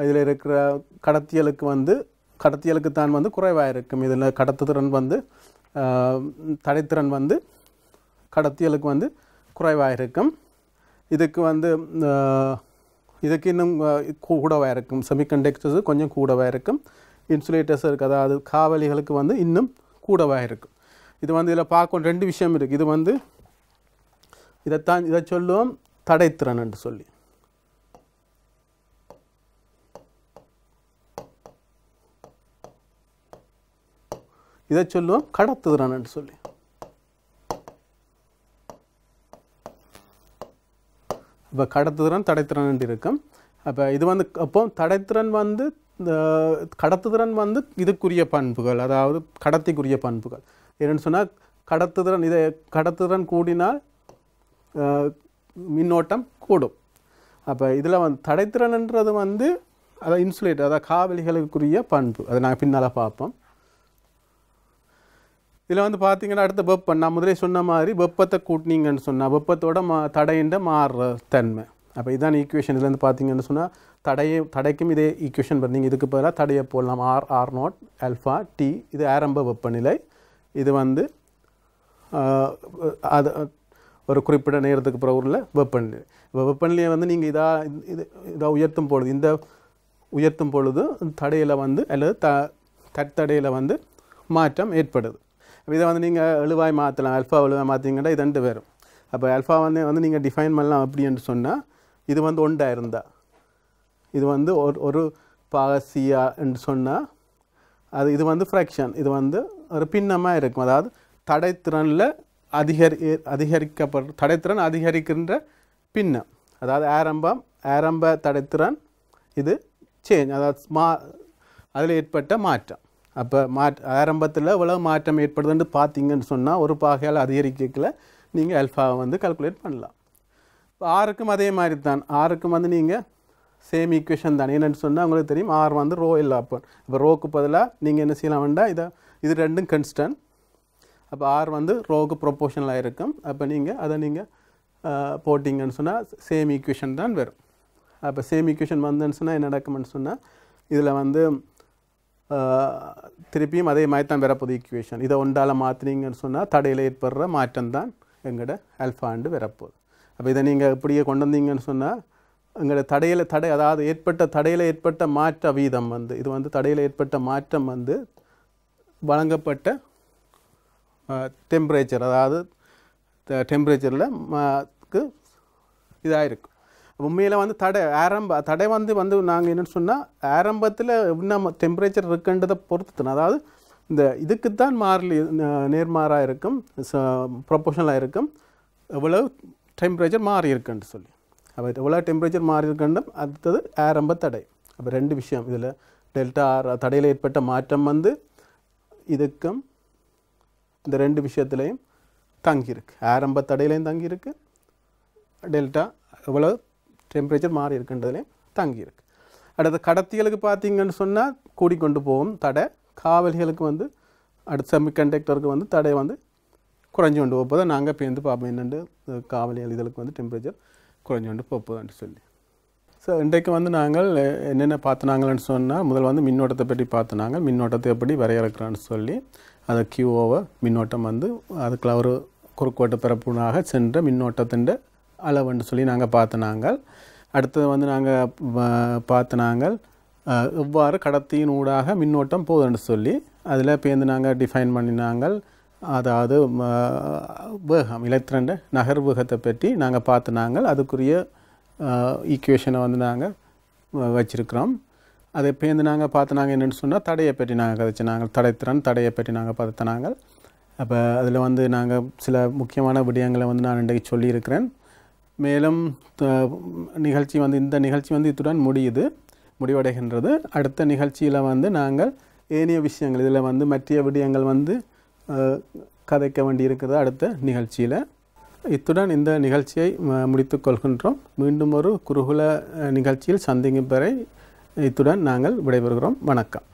இதுல இருக்கிற கடத்தியலுக்கு வந்து கடத்தியலுக்கு தான் வந்து குறைவா இருக்கும். இதுல கடத்துதிறன் வந்து தடைத்திறன் வந்து கடத்தியலுக்கு வந்து குறைவா இருக்கும். இதுக்கு வந்து இதுக்கு இன்னும் கூடவா இருக்கும் செமிகண்டக்டர்ஸ் கொஞ்சம் கூடவா இருக்கும். இன்சுலேட்டர்ஸ் இருக்கு அதாவது காவலிகளுக்கு வந்து இன்னும் கூடவா இருக்கும். இது வந்து இதல பார்க்க ரெண்டு விஷயம் இருக்கு. இது வந்து இத தான் இத சொல்லுவோம் தடைத்திறன் என்று சொல்லி இத சொல்லுவோம் கடத்துதிறன் என்று சொல்லி அப்ப கடத்துதிறன் தடைத்திறன் என்று இருக்கும். அப்ப இது வந்து அப்போ தடைத்திறன் வந்து கடத்துதிறன் வந்து இதுக்குரிய பண்புகள் அதாவது கடத்திக்குரிய பண்புகள் என்னன்னு சொன்னா கடத்துதிறன் இத கடத்துதிறன் கூடினால் மின்னோட்டம் கூடும். அப்ப இதுல வந்து தடைத்திறன்ன்றது வந்து அத இன்சுலேட்டர் அத காவலிகளுக்குரிய பண்பு அதை நான் பின்னால பார்ப்போம். இதுல வந்து பாத்தீங்கன்னா அடுத்து வெப்பம் நான் முதலே சொன்ன மாதிரி வெப்பத்தை கூட்டினீங்கன்னு சொன்னா வெப்பத்தோட தடையின்ற மாறுற தன்மை. அப்ப இதான் ஈக்குவேஷன் இதுல இருந்து பாத்தீங்கன்னு சொன்னா தடையை தடைக்கும் இதே ஈக்குவேஷன் பண்ணீங்க இதுக்கு பதிலா தடையை போடலாம் R R naught alpha T இது ஆரம்ப வெப்பநிலை இது வந்து அது ஒரு குறிப்பிட்ட நேரத்துக்கு பிறகு உள்ள வெப்பநிலை. இப்போ வெப்பநிலையை வந்து நீங்கள் இதா இது இதாக உயர்த்தும் பொழுது இந்த உயர்த்தும் பொழுது தடையில் வந்து அல்லது த தடையில் வந்து மாற்றம் ஏற்படுது. அப்போ இதை வந்து நீங்கள் எழுவாய் மாற்றலாம் அல்ஃபா எழுவாய் மாற்றிங்கன்னா இது ரெண்டு பேரும். அப்போ அல்ஃபா வந்து வந்து நீங்கள் டிஃபைன் பண்ணலாம் அப்படின்னு சொன்னால் இது வந்து ஒன்றாக இருந்தால் இது வந்து ஒரு ஒரு பாசியா என்று சொன்னால் அது இது வந்து ஃப்ராக்ஷன் இது வந்து ஒரு பின்னமாக இருக்கும். அதாவது தடைத்திறனில் அதிகரி அதிகரிக்கப்பட்ட தடைத்திறன் அதிகரிக்கின்ற பின்னம் அதாவது ஆரம்பம் ஆரம்ப தடைத்திறன் இது சேஞ்ச் அதாவது மா அதில் ஏற்பட்ட மாற்றம். அப்போ மாற் ஆரம்பத்தில் எவ்வளோ மாற்றம் ஏற்படுதுன்னு பார்த்தீங்கன்னு சொன்னால் ஒரு பாகையால் அதிகரிக்கல நீங்கள் அல்ஃபாவை வந்து கால்குலேட் பண்ணலாம். இப்போ ஆறுக்கும் அதே மாதிரி தான் ஆறுக்கும் வந்து நீங்கள் சேம் ஈக்குவேஷன் தான் என்னென்னு சொன்னால் உங்களுக்கு தெரியும் ஆர் வந்து ரோ இல்லை அப்போ இப்போ ரோக்கு பதிலாக நீங்கள் என்ன செய்யலாம் வேண்டாம் இதை இது ரெண்டும் கன்ஸ்டன்ட். அப்போ ஆர் வந்து ரோக்கு ப்ரொபோஷனலாக இருக்கும். அப்போ நீங்கள் அதை நீங்கள் போட்டிங்கன்னு சொன்னால் சேம் ஈக்குவேஷன் தான் வரும். அப்போ சேம் ஈக்குவேஷன் வந்துன்னு சொன்னால் என்ன நடக்கும்னு சொன்னால் இதில் வந்து திருப்பியும் அதே மாதிரி தான் வரப்போகுது ஈக்குவேஷன் இதை ஒன்றால் மாற்றினீங்கன்னு சொன்னால் தடையில் ஏற்படுற மாற்றம் தான் எங்களோட அல்ஃபாண்டு வரப்போகுது. அப்போ இதை நீங்கள் இப்படியே கொண்டு வந்தீங்கன்னு சொன்னால் எங்களோட தடையில் தடை அதாவது ஏற்பட்ட தடையில் ஏற்பட்ட மாற்ற வீதம் வந்து இது வந்து தடையில் ஏற்பட்ட மாற்றம் வந்து வழங்கப்பட்ட டெம்பரேச்சர் அதாவது டெம்பரேச்சரில் இதாக இருக்கும். உண்மையில் வந்து தடை ஆரம்ப தடை வந்து வந்து நாங்கள் என்னென்னு சொன்னால் ஆரம்பத்தில் இன்னும் டெம்பரேச்சர் இருக்குன்றதை பொறுத்துனா அதாவது இந்த இதுக்கு தான் மாறலி நேர்மாறாக இருக்கும் ப்ரொபோஷனலாக இருக்கும் எவ்வளோ டெம்பரேச்சர் மாறி இருக்குன்னு சொல்லி அப்போ எவ்வளோ டெம்பரேச்சர் மாறி இருக்குன்னு அடுத்தது ஆரம்ப தடை. அப்போ ரெண்டு விஷயம் இதில் டெல்டா ஆர் தடையில் ஏற்பட்ட மாற்றம் வந்து இதுக்கும் இந்த ரெண்டு விஷயத்துலையும் தங்கியிருக்கு ஆரம்ப தடையிலையும் தங்கியிருக்கு டெல்டா எவ்வளோ டெம்பரேச்சர் மாறி இருக்குன்றதுலையும் தங்கியிருக்கு. அடுத்த கடத்திகளுக்கு பார்த்தீங்கன்னு சொன்னால் கூடிக்கொண்டு போகும் தடை காவல்களுக்கு வந்து அடுத்த செமிகண்டக்டருக்கு வந்து தடை வந்து குறைஞ்சு கொண்டு போகப்போதான் நாங்கள் பேருந்து பார்ப்போம் என்னென்று காவல்கள் இதழுக்கு வந்து டெம்பரேச்சர் குறைஞ்சு கொண்டு போகப்போதான்னு சொல்லி. ஸோ இன்றைக்கு வந்து நாங்கள் என்னென்ன பார்த்துனாங்கன்னு சொன்னால் முதல் வந்து மின்னோட்டத்தை பற்றி பார்த்துனாங்க மின்னோட்டத்தை எப்படி வரையறுக்கிறான்னு சொல்லி அதை கியூ ஓவர் மின்னோட்டம் வந்து அதுக்குள்ள ஒரு குறுக்கோட்டு பரப்புனாக சென்ற மின்னோட்டத்தின் அளவுன்னு சொல்லி நாங்கள் பார்த்துனாங்க. அடுத்தது வந்து நாங்கள் பார்த்துனாங்க எவ்வாறு கடத்தியின் ஊடாக மின்னோட்டம் போகுதுன்னு சொல்லி அதில் பேருந்து நாங்கள் டிஃபைன் பண்ணினாங்க அதாவது வேகம் இலக்ட்ரண்ட நகர்வேகத்தை பற்றி நாங்கள் பார்த்துனாங்க அதுக்குரிய ஈக்குவேஷனை வந்து நாங்கள் வச்சுருக்கிறோம். அதை பேருந்து நாங்கள் பார்த்து நாங்கள் என்னென்னு சொன்னால் தடையை பற்றி நாங்கள் கதைச்சு நாங்கள் தடைத்திறன் தடையை பற்றி நாங்கள் பார்த்து நாங்கள் அப்போ அதில் வந்து நாங்கள் சில முக்கியமான விடயங்களை வந்து நான் இன்றைக்கு சொல்லியிருக்கிறேன். மேலும் நிகழ்ச்சி வந்து இந்த நிகழ்ச்சி வந்து இத்துடன் முடியுது முடிவடைகின்றது. அடுத்த நிகழ்ச்சியில் வந்து நாங்கள் ஏனைய விஷயங்கள் இதில் வந்து மற்ற விடயங்கள் வந்து கதைக்க வேண்டி இருக்கிறது அடுத்த நிகழ்ச்சியில். இத்துடன் இந்த நிகழ்ச்சியை முடித்துக் கொள்கின்றோம். மீண்டும் ஒரு குருகுல நிகழ்ச்சியில் சந்திக்கும் வரை இத்துடன் நாங்கள் விடைபெறுகிறோம். வணக்கம்.